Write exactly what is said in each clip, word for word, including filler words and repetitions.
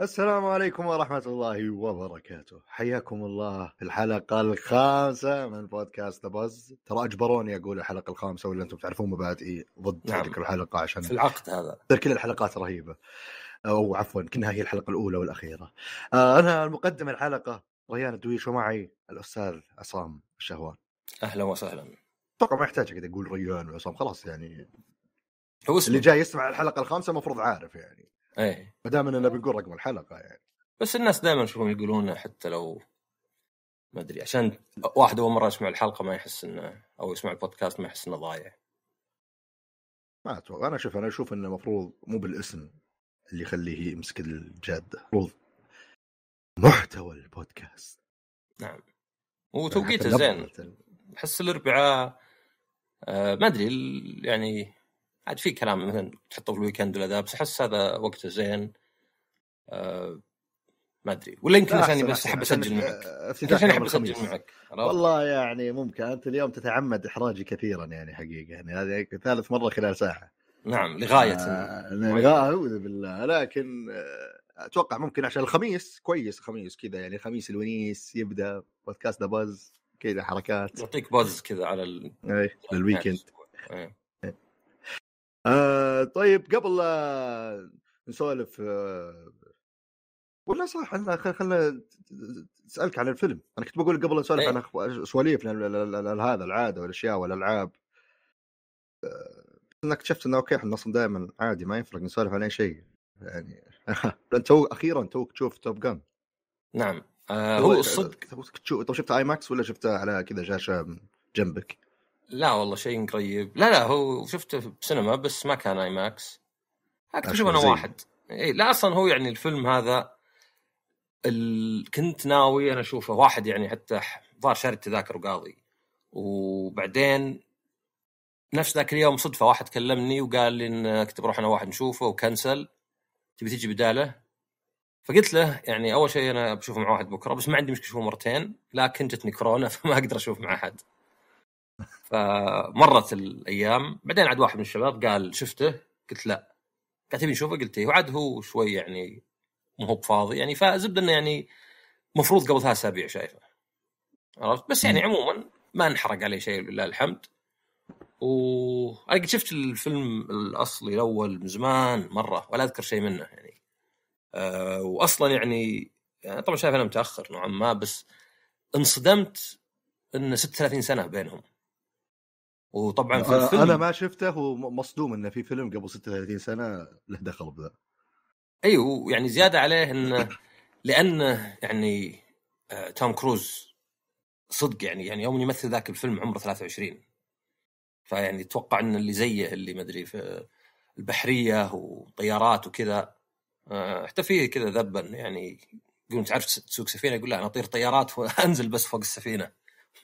السلام عليكم ورحمة الله وبركاته، حياكم الله في الحلقة الخامسة من بودكاست The Buzz. ترى أجبروني أقول الحلقة الخامسة ولا أنتم تعرفون مبادئي ضد نعم. تلك الحلقة عشان في العقد هذا كل الحلقات رهيبة، أو عفوا كأنها هي الحلقة الأولى والأخيرة. أنا المقدم الحلقة ريان الدويش، ومعي الأستاذ عصام الشهوان. أهلا وسهلا. طبعا ما يحتاج كده أقول ريان وعصام، خلاص يعني هو اللي جاي يسمع الحلقة الخامسة مفروض عارف يعني ايه، ما دام اننا بنقول رقم الحلقه يعني. بس الناس دائما يشوفون يقولون حتى لو ما ادري، عشان واحد اول مره يسمع الحلقه ما يحس انه، او يسمع البودكاست ما يحس انه ضايع. ما اتوقع، انا اشوف انا اشوف انه المفروض مو بالاسم اللي يخليه يمسك الجاده، المفروض محتوى البودكاست. نعم، وتوقيت زين. احس الاربعاء آه ما ادري يعني، عاد في كلام مثلا تحطه في الويكند ولا ذا، بس أحس هذا وقته زين. أه ما أدري، ولا يمكن عشان بس أحب أسجل معك، عشان أحب أسجل معك والله يعني. ممكن أنت اليوم تتعمد إحراجي كثيرا يعني حقيقة، يعني هذه ثالث مرة خلال ساعة. نعم، لغاية آه لغاية بالله. لكن أتوقع ممكن عشان الخميس كويس، الخميس كذا يعني، الخميس الونيس يبدأ بودكاست ذا باز كذا، حركات يعطيك باز كذا على ال... أيه. الويكند. أيه. آه طيب، قبل آه نسولف آه ولا صح، انا خلنا اسالك عن الفيلم. انا كنت بقول قبل نسولف عن أخو... سواليف هذا العاده والاشياء والالعاب، آه انك اكتشفت انه اوكي احنا نصم دائما عادي ما يفرق نسولف عن اي شيء يعني. انت اخيرا توك تشوف توب جان. نعم آه هو الصدق. طب شفت اي ماكس ولا شفته على كذا شاشه جنبك؟ لا والله شيء قريب. لا لا هو شفته في سينما بس ما كان اي ماكس، اكتشف انا واحد اي لا اصلا هو يعني الفيلم هذا ال... كنت ناوي انا اشوفه واحد يعني، حتى ظهر شاري التذاكر وقاضي، وبعدين نفس ذاك اليوم صدفه واحد كلمني وقال لي ان كنت بروح انا واحد نشوفه وكنسل، تبي تيجي بداله؟ فقلت له يعني اول شيء انا بشوفه مع واحد بكره، بس ما عندي مشكله اشوفه مرتين، لكن جتني كورونا فما اقدر اشوف مع احد. فمرت الأيام، بعدين عاد واحد من الشباب قال شفته؟ قلت لا. قلت تبي نشوفه؟ قلت ايه. وعاد هو شوي يعني مو بفاضي يعني، فزبد انه يعني مفروض قبل ثلاث اسابيع شايفه، عرفت؟ بس يعني عموما ما انحرق عليه شيء لله الحمد. وانا قد شفت الفيلم الاصلي الاول من زمان مره ولا اذكر شيء منه يعني. أه واصلا يعني, يعني طبعا شايف انا متاخر نوعا ما، بس انصدمت ان ستة وثلاثين سنه بينهم. وطبعا في الفيلم انا ما شفته ومصدوم انه في فيلم قبل ستة وثلاثين سنه له دخل بذا. ايوه يعني زياده عليه انه لانه يعني آه توم كروز صدق يعني يعني يوم يمثل ذاك الفيلم عمره ثلاثة وعشرين، فيعني اتوقع ان اللي زيه اللي ما ادري في البحريه وطيارات وكذا، آه حتى فيه كذا ذبا يعني يقولون تعرف تسوق سفينه، يقول لا انا اطير طيارات وانزل بس فوق السفينه،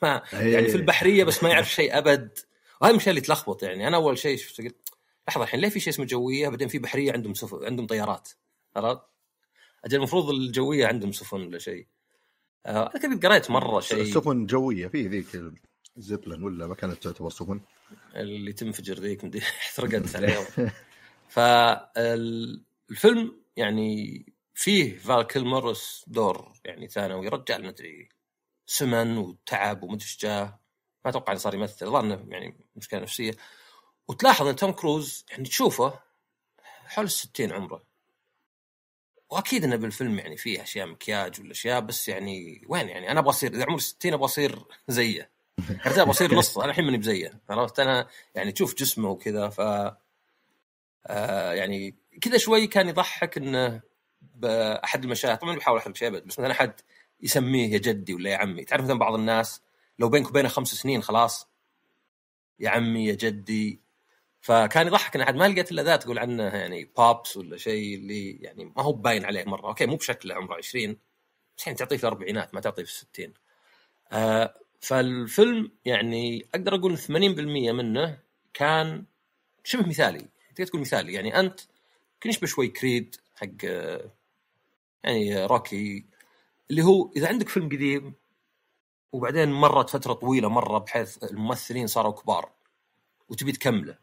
ما يعني في البحريه بس ما يعرف شيء ابد. وهذا المشكله اللي تلخبط يعني. انا اول شيء شفت قلت لحظه الحين ليه في شيء اسمه جويه، بعدين في بحريه عندهم سفن عندهم طيارات، عرفت؟ اجل المفروض الجويه عندهم سفن ولا شيء. انا آه كنت قريت مره شيء سفن جويه، في ذيك الزبلن ولا ما كانت تعتبر سفن اللي تنفجر ذيك، مدري احترقت عليهم. فالفيلم يعني فيه فال كيلمر دور يعني ثانوي، رجع لنا ادري سمن وتعب ومتشجاه، ما اتوقع انه صار يمثل، ظنه يعني مشكله نفسيه. وتلاحظ ان توم كروز يعني تشوفه حول الستين عمره، واكيد انه بالفيلم يعني فيه اشياء مكياج ولا اشياء، بس يعني وين يعني انا ابغى اصير اذا عمري ستين ابغى اصير زيه، حتى ابغى اصير نص، انا الحين ماني بزيه، عرفت؟ انا يعني تشوف جسمه وكذا، ف آه يعني كذا شوي كان يضحك انه باحد المشاهد، طبعا بحاول احرق شيء بس مثلا احد يسميه يا جدي ولا يا عمي، تعرف مثلا بعض الناس لو بينك وبينه خمس سنين خلاص يا عمي يا جدي، فكان يضحك ان احد ما لقيت الا ذات تقول عنه يعني بابس ولا شيء، اللي يعني ما هو باين عليه مره، اوكي مو بشكله عمره عشرين بس يعني تعطيه في الاربعينات ما تعطيه في الستين. آه فالفيلم يعني اقدر اقول ثمانين بالمئة منه كان شبه مثالي، تقدر تقول مثالي يعني. انت كنت يشبه شوي كريد حق يعني روكي، اللي هو إذا عندك فيلم قديم وبعدين مرت فترة طويلة مرة بحيث الممثلين صاروا كبار، وتبي تكمله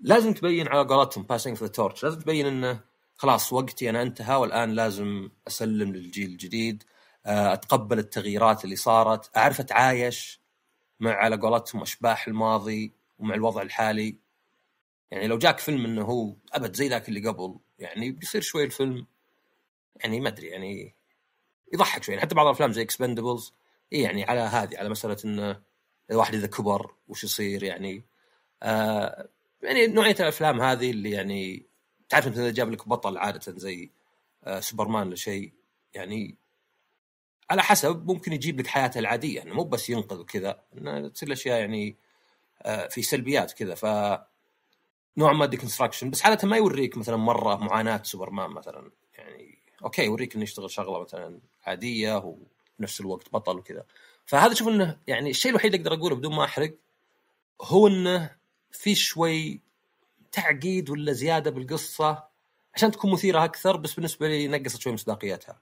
لازم تبين على قولتهم passing the torch، لازم تبين انه خلاص وقتي انا انتهى والان لازم اسلم للجيل الجديد، اتقبل التغييرات اللي صارت، اعرف اتعايش مع على قولتهم اشباح الماضي ومع الوضع الحالي. يعني لو جاك فيلم انه هو ابد زي ذاك اللي قبل يعني بيصير شوي الفيلم يعني ما ادري يعني يضحك شوي. حتى بعض الافلام زي اكسبندبلز ايه يعني على هذه على مساله انه الواحد اذا كبر وش يصير يعني آه يعني نوعيه الافلام هذه اللي يعني تعرف انت اذا جاب لك بطل عاده زي آه سوبرمان ولا شيء يعني على حسب ممكن يجيب لك حياته العاديه يعني مو بس ينقذ كذا انه تصير اشياء يعني آه في سلبيات كذا ف نوع ما ديكونستراكشن. بس حالتها ما يوريك مثلا مره معاناه سوبرمان مثلا يعني اوكي يوريك انه يشتغل شغله مثلا عاديه وبنفس الوقت بطل وكذا. فهذا شوف انه يعني الشيء الوحيد اللي اقدر اقوله بدون ما احرق هو انه في شوي تعقيد ولا زياده بالقصه عشان تكون مثيره اكثر، بس بالنسبه لي نقصت شوي مصداقيتها.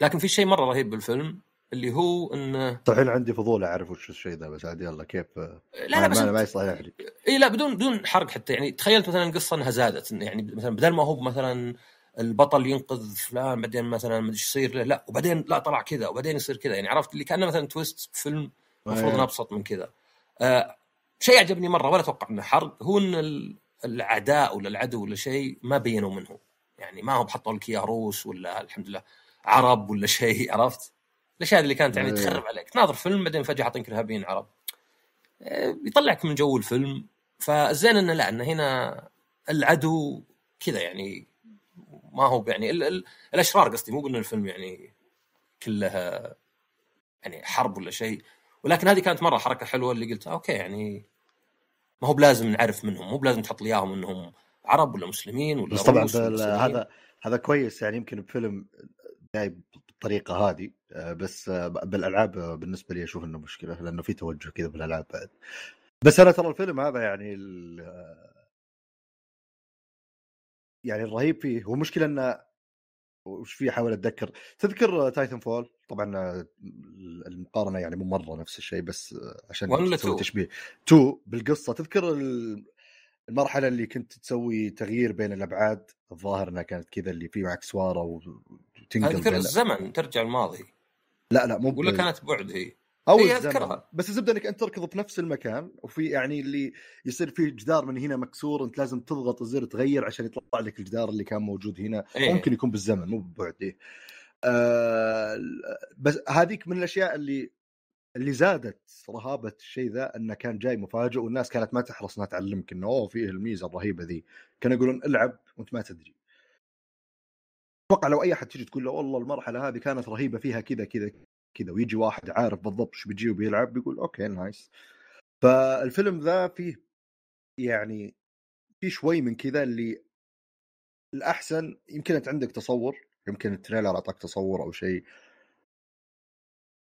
لكن في شيء مره رهيب بالفيلم اللي هو انه طحين عندي فضول اعرف وش الشيء ذا بس عادي يلا كيف لا لا بس ما يصلح يحرق اي لا بدون بدون حرق حتى. يعني تخيلت مثلا قصه انها زادت يعني مثلا بدل ما هو مثلا البطل ينقذ فلان بعدين مثلا ما ادري ايش يصير له لا وبعدين لا طلع كذا وبعدين يصير كذا يعني عرفت اللي كانه مثلا تويست فيلم المفروض انه ابسط من كذا. آه شيء عجبني مره ولا اتوقع انه حرق هو ان الاعداء ولا العدو ولا شيء ما بينوا منه يعني ما هم حطوا لك يا روس ولا الحمد لله عرب ولا شيء عرفت الاشياء اللي كانت يعني تخرب عليك تناظر فيلم بعدين فجاه حاطينك ارهابيين عرب يطلعك من جو الفيلم. فالزين انه لا انه هنا العدو كذا يعني ما هو يعني ال ال الاشرار قصدي مو قلنا الفيلم يعني كلها يعني حرب ولا شيء، ولكن هذه كانت مره حركه حلوه اللي قلت اوكي يعني ما هو بلازم نعرف منهم مو بلازم تحط لي اياهم انهم عرب ولا مسلمين ولا بس طبعا ولا هذا هذا كويس يعني يمكن بفيلم جايب بالطريقه هذه بس بالالعاب بالنسبه لي اشوف انه مشكله لانه في توجه كذا بالالعاب بعد. بس انا ترى الفيلم هذا يعني يعني الرهيب فيه هو مشكله انه وش فيه حاول اتذكر تذكر تايتن فول طبعا المقارنه يعني مو مره نفس الشيء بس عشان تسوي تشبيه تو بالقصه. تذكر المرحله اللي كنت تسوي تغيير بين الابعاد الظاهر انها كانت كذا اللي فيه معك سواره وتنقل تذكر الزمن ترجع الماضي لا لا مو ولا ب... كانت بعد هي او الزمن بس الزبده انك انت تركض بنفس المكان وفي يعني اللي يصير فيه جدار من هنا مكسور انت لازم تضغط الزر تغير عشان يطلع لك الجدار اللي كان موجود هنا إيه. ممكن يكون بالزمن مو ببعد إيه. آه بس هذيك من الاشياء اللي اللي زادت رهابه الشيء ذا انه كان جاي مفاجئ والناس كانت ما تحرص انها تعلمك انه اوه فيه الميزه الرهيبه ذي كانوا يقولون العب وانت ما تدري. اتوقع لو اي احد تجي تقول له والله المرحله هذه كانت رهيبه فيها كذا كذا كذا ويجي واحد عارف بالضبط ايش بيجي وبيلعب بيقول اوكي نايس. فالفيلم ذا فيه يعني فيه شوي من كذا اللي الاحسن يمكن انت عندك تصور يمكن التريلر اعطاك تصور او شيء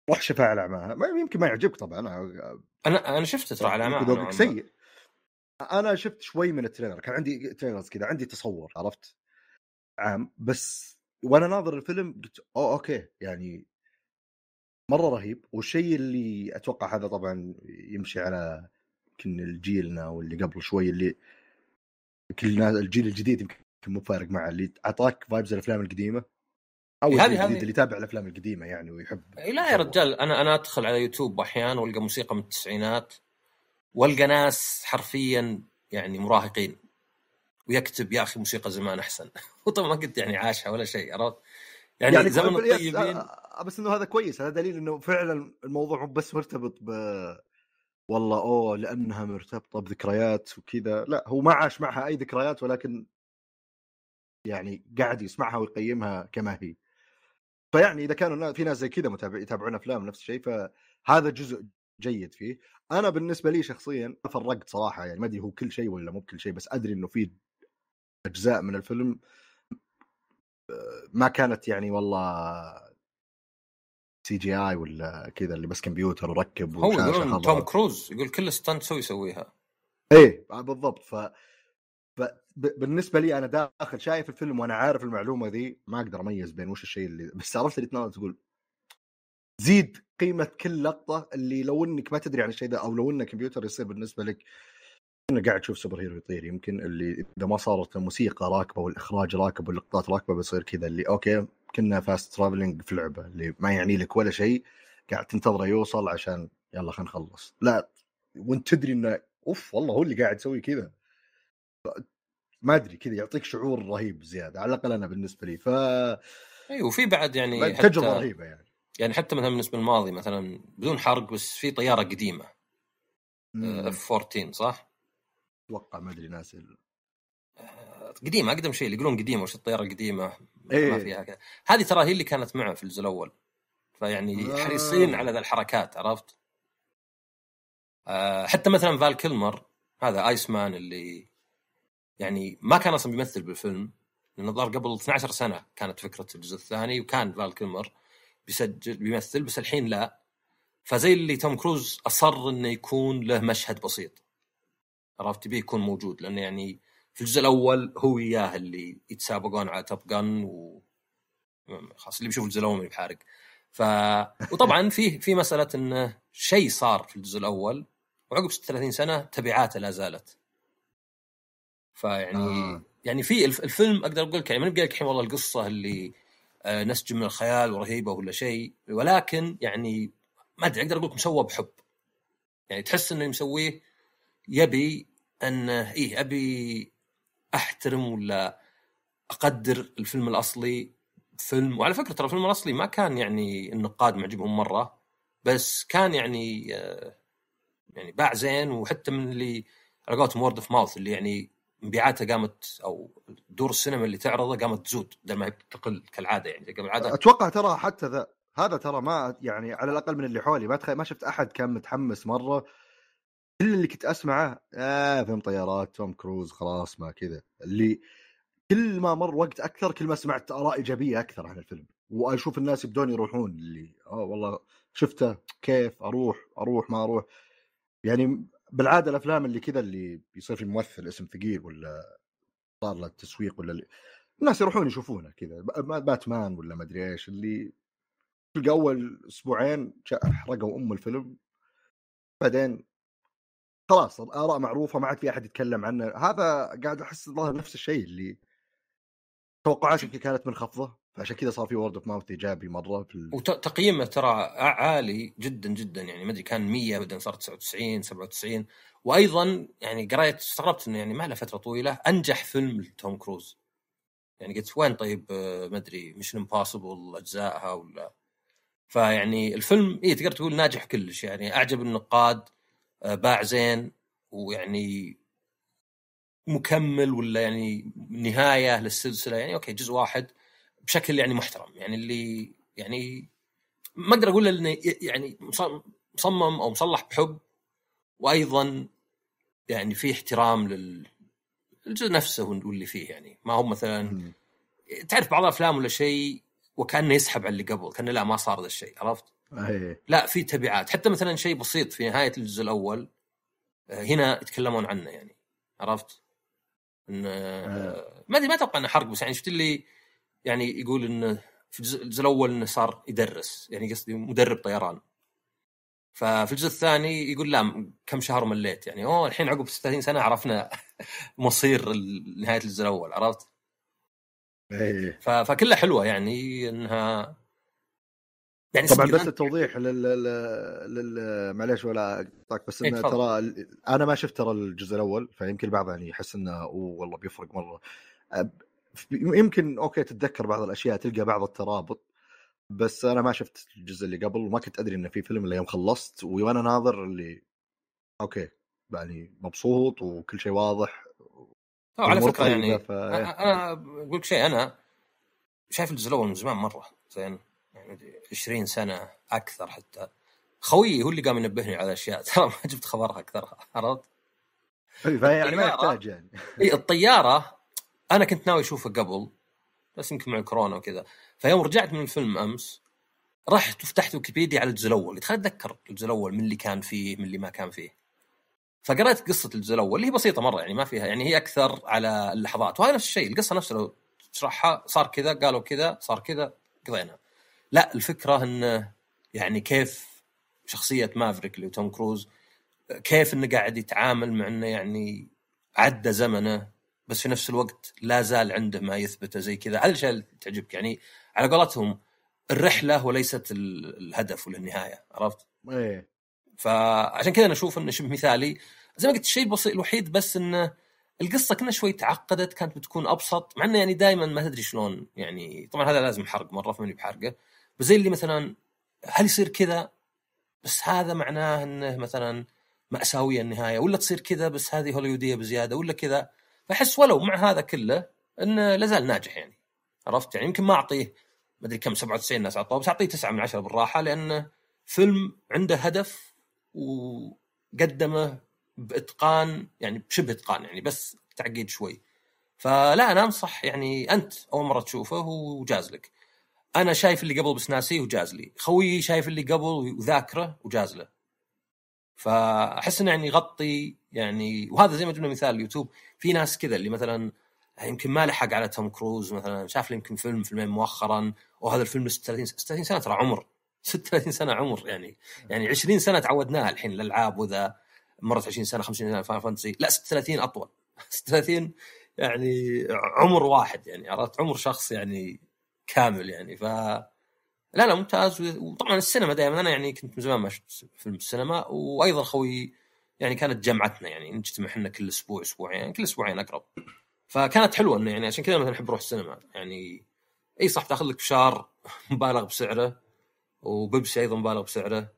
راح شفاعة معها يمكن ما يعجبك طبعا. انا انا انا شفت ترى علامه سيء انا شفت شوي من التريلر كان عندي تريلرز كذا عندي تصور عرفت عام بس وانا ناظر الفيلم قلت أو اوكي يعني مره رهيب. والشيء اللي اتوقع هذا طبعا يمشي على يمكن الجيلنا واللي قبل شوي اللي كلنا الجيل الجديد يمكن مو فارق مع اللي اعطاك فايبز الافلام القديمه او الجديد اللي يتابع الافلام القديمه يعني ويحب لا يا رجال انا انا ادخل على يوتيوب احيانا والقى موسيقى من التسعينات والقى ناس حرفيا يعني مراهقين ويكتب يا اخي موسيقى زمان احسن وطبعا ما كنت يعني عاشها ولا شيء عرفت يعني, يعني زمن الطيبين. بس انه هذا كويس هذا دليل انه فعلا الموضوع مو بس مرتبط ب والله اوه لانها مرتبطه بذكريات وكذا لا هو ما عاش معها اي ذكريات ولكن يعني قاعد يسمعها ويقيمها كما هي. فيعني اذا كانوا في ناس زي كذا متابعين يتابعون افلام نفس الشيء فهذا جزء جيد فيه. انا بالنسبه لي شخصيا فرقت صراحه يعني ما ادري هو كل شيء ولا مو بكل شيء بس ادري انه في اجزاء من الفيلم ما كانت يعني والله سي جي اي ولا كذا اللي بس كمبيوتر وركب وشاشه خضراء. هو توم كروز يقول كل ستانت سوي يسويها ايه بالضبط. ف... ف بالنسبه لي انا داخل شايف الفيلم وانا عارف المعلومه ذي ما اقدر اميز بين وش الشيء اللي بس عرفت اللي تناول تقول تزيد قيمه كل لقطه اللي لو انك ما تدري عن الشيء ده او لو انك كمبيوتر يصير بالنسبه لك انك قاعد تشوف سوبر هيرو يطير. يمكن اللي اذا ما صارت الموسيقى راكبه والاخراج راكب واللقطات راكبه بيصير كذا اللي اوكي كنا فاست ترافلينج في لعبه اللي ما يعني لك ولا شيء قاعد تنتظره يوصل عشان يلا خلينا نخلص. لا وانت تدري انه اوف والله هو اللي قاعد يسوي كذا، ما ادري كذا يعطيك شعور رهيب زياده على الاقل انا بالنسبه لي. ف ايوه في بعد يعني تجربه حتى... رهيبه يعني. يعني حتى مثلا بالنسبه للماضي مثلا بدون حرق بس في طياره قديمه إف فورتين صح اتوقع ما ادري ناس ال... قديمه اقدم شيء اللي يقولون قديمه وش الطياره القديمه إيه. ما فيها كذا هذه ترى هي اللي كانت معه في الجزء الاول فيعني آه. حريصين على ذا الحركات عرفت. آه حتى مثلا فال كيلمر هذا آيس مان اللي يعني ما كان اصلا بيمثل بالفيلم لانه ظهر قبل اثنا عشر سنة كانت فكره الجزء الثاني وكان فال كيلمر بيسجل بيمثل بس الحين لا. فزي اللي توم كروز اصر انه يكون له مشهد بسيط عرفت بيه يكون موجود لانه يعني في الجزء الاول هو اياه اللي يتسابقون على توب جن و خاص اللي بيشوف الجزء الاول بحارق. ف وطبعا فيه في مساله انه شيء صار في الجزء الاول وعقب ستة وثلاثين سنة تبعاته لا زالت. فيعني آه. يعني في الفيلم اقدر اقول لك يعني ما نبقى لك الحين والله القصه اللي نسجم من الخيال ورهيبه ولا شيء ولكن يعني ما ادري اقدر اقول لك مسوى بحب يعني تحس انه مسويه يبي ان ايه ابي احترم ولا اقدر الفيلم الاصلي. فيلم وعلى فكره ترى الفيلم الاصلي ما كان يعني النقاد معجبهم مره بس كان يعني يعني باع زين وحتى من اللي لقيت وورد اوف ماوث اللي يعني مبيعاتها قامت او دور السينما اللي تعرضه قامت تزود بدل ما تقل كالعاده يعني قبل العاده. اتوقع ترى حتى ذا هذا ترى ما يعني على الاقل من اللي حولي ما ما شفت احد كان متحمس مره. كل اللي كنت اسمعه آه فيلم طيارات توم كروز خلاص ما كذا اللي كل ما مر وقت اكثر كل ما سمعت اراء ايجابيه اكثر عن الفيلم واشوف الناس بدون يروحون اللي اه والله شفته كيف اروح اروح ما اروح. يعني بالعاده الافلام اللي كذا اللي بيصير في ممثل اسم ثقيل ولا صار له التسويق ولا اللي... الناس يروحون يشوفونه كذا باتمان ولا ما ادري ايش اللي في اول اسبوعين حرقوا ام الفيلم بعدين خلاص الاراء معروفه ما عاد في احد يتكلم عنه. هذا قاعد احس ظاهر نفس الشيء اللي توقعاتي كانت منخفضه فعشان كذا صار في وورد اوف ماوث ايجابي مره في وتقييمه ترى عالي جدا جدا يعني ما ادري كان مية بعدين صار تسعة وتسعين سبعة وتسعين. وايضا يعني قريت استغربت انه يعني ما له فتره طويله انجح فيلم لتوم كروز يعني قلت وين طيب ما ادري مش امبوسيبل اجزائها ولا فيعني الفيلم ايه تقدر تقول ناجح كلش يعني اعجب النقاد باع زين ويعني مكمل ولا يعني نهايه للسلسله يعني اوكي جزء واحد بشكل يعني محترم يعني اللي يعني ما اقدر اقول انه يعني مصمم او مصلح بحب وايضا يعني في احترام للجزء نفسه واللي فيه يعني ما هو مثلا تعرف بعض الافلام ولا شيء وكانه يسحب على اللي قبل كانه لا ما صار ذا الشيء عرفت. لا في تبعات حتى مثلا شيء بسيط في نهايه الجزء الاول هنا يتكلمون عنه يعني عرفت ان ما دي ما اتوقع انه حرق بس يعني شفت اللي يعني يقول انه في الجزء الاول انه صار يدرس يعني قصدي مدرب طيران. ففي الجزء الثاني يقول لا كم شهر مليت يعني اوه الحين عقب ستة وثلاثين سنة عرفنا مصير نهايه الجزء الاول عرفت. فكلها حلوه يعني انها يعني طبعا بس التوضيح لل لل معليش ولا اقطعك بس انه ترى انا ما شفت ترى الجزء الاول فيمكن البعض يعني يحس انه اوه والله بيفرق مره. يمكن اوكي تتذكر بعض الاشياء تلقى بعض الترابط بس انا ما شفت الجزء اللي قبل وما كنت ادري انه في فيلم اللي يوم خلصت وانا ناظر اللي اوكي يعني مبسوط وكل شيء واضح. على فكره يعني ف... انا اقول لك شيء انا شايف الجزء الاول من زمان مره زين يعني عشرين سنة اكثر حتى خويي هو اللي قام ينبهني على اشياء ترى ما جبت خبرها اكثرها عرفت. يعني ما يحتاج يعني اي الطياره انا كنت ناوي اشوفه قبل بس يمكن مع الكورونا وكذا فيوم رجعت من الفيلم امس رحت وفتحت ويكيبيديا على الجزء الاول قلت خليني اتذكر الجزء الاول من اللي كان فيه من اللي ما كان فيه. فقرأت قصه الجزء الاول اللي هي بسيطه مره يعني ما فيها يعني هي اكثر على اللحظات وهذا نفس الشيء القصه نفسها لو تشرحها صار كذا قالوا كذا صار كذا قضينا. لا الفكره انه يعني كيف شخصية مافريك اللي توم كروز كيف انه قاعد يتعامل مع انه يعني عدى زمنه بس في نفس الوقت لا زال عنده ما يثبته زي كذا. هذا الشيء اللي تعجبك يعني على قولتهم الرحلة وليست الهدف ولا النهاية، عرفت؟ ايه فعشان كذا انا اشوف انه شبه مثالي زي ما قلت. الشيء البسيط الوحيد بس انه القصة كنا شوي تعقدت، كانت بتكون ابسط مع انه يعني دائما ما تدري شلون يعني. طبعا هذا لازم حرق مرة فماني بحرقه، بس زي اللي مثلا هل يصير كذا بس هذا معناه انه مثلا مأساوية النهاية، ولا تصير كذا بس هذه هوليودية بزيادة، ولا كذا. فحس ولو مع هذا كله انه لازال ناجح يعني، عرفت؟ يعني يمكن ما اعطيه ما ادري كم سبعة وتسعين ناس اعطوه، بس اعطيه تسعة من عشرة بالراحة، لانه فيلم عنده هدف وقدمه بإتقان يعني بشبه إتقان يعني بس تعقيد شوي. فلا أنا أنصح يعني أنت أول مرة تشوفه وجاز لك، أنا شايف اللي قبل بس ناسي وجاز لي، خويي شايف اللي قبل وذاكره وجاز له. فأحس إنه يعني يغطي يعني، وهذا زي ما قلنا مثال اليوتيوب في ناس كذا اللي مثلا يمكن ما لحق على توم كروز مثلا، شاف لي يمكن فيلم فيلمين مؤخرا وهذا الفيلم ستة وثلاثين سنة ترى عمر ستة وثلاثين سنة عمر يعني يعني عشرين سنة تعودناها الحين الألعاب وذا مرت عشرين سنة خمسين سنة فاين فانتسي، لا ستة وثلاثين أطول ستة وثلاثين يعني عمر واحد يعني، عرفت؟ عمر شخص يعني كامل يعني. فلا لا ممتاز. وطبعا السينما دائما أنا يعني كنت من زمان ما شفت فيلم السينما، وأيضا خوي يعني كانت جمعتنا يعني نجتمع حنا كل أسبوع أسبوعين يعني كل أسبوعين أقرب، فكانت حلوة إنه يعني عشان كذا مثلا نحب نروح السينما يعني. أي صح تأخذ لك فشار مبالغ بسعره وبيبسي أيضا مبالغ بسعره،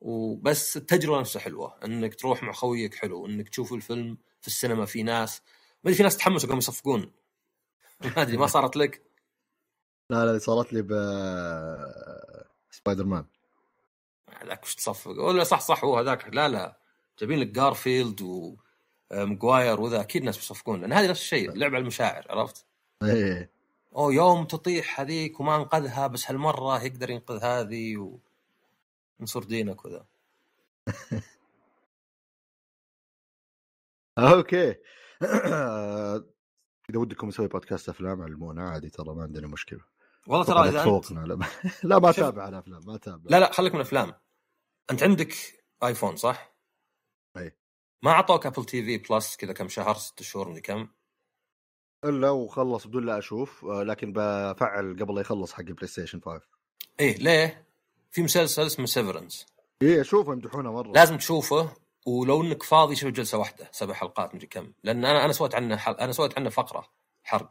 وبس التجربة نفسها حلوة انك تروح مع خويك، حلو انك تشوف الفيلم في السينما. في ناس ما ادري في ناس تحمسوا قاموا يصفقون، ما ادري ما صارت لك؟ لا لا صارت لي ب سبايدر مان هذاك وش تصفق ولا صح صح هو هذاك. لا لا جايبين لك جارفيلد ومغواير وذا، اكيد ناس بيصفقون لان هذه نفس الشيء اللعب على المشاعر، عرفت؟ ايه او يوم تطيح هذيك وما انقذها بس هالمرة يقدر ينقذ هذه و... نصر دينك وذا. اوكي اذا ودكم نسوي بودكاست افلام علمونا عادي، ترى ما عندنا مشكله والله. ترى اذا فوقنا لا, لا ما تابع على افلام ما تابع. لا لا خليك من افلام. انت عندك ايفون صح؟ اي ما اعطوك ابل تي في بلس كذا كم شهر ست شهور من كم الا وخلص بدون لا اشوف، لكن بفعل قبل يخلص حق البلاي ستيشن خمسة. ايه ليه؟ في مسلسل اسمه سيفرنس. ايه اشوفه يمدحونه مره، لازم تشوفه. ولو انك فاضي شوف جلسه واحده سبع حلقات مدري كم، لان انا انا سويت عنه حل... انا سويت عنه فقره حرق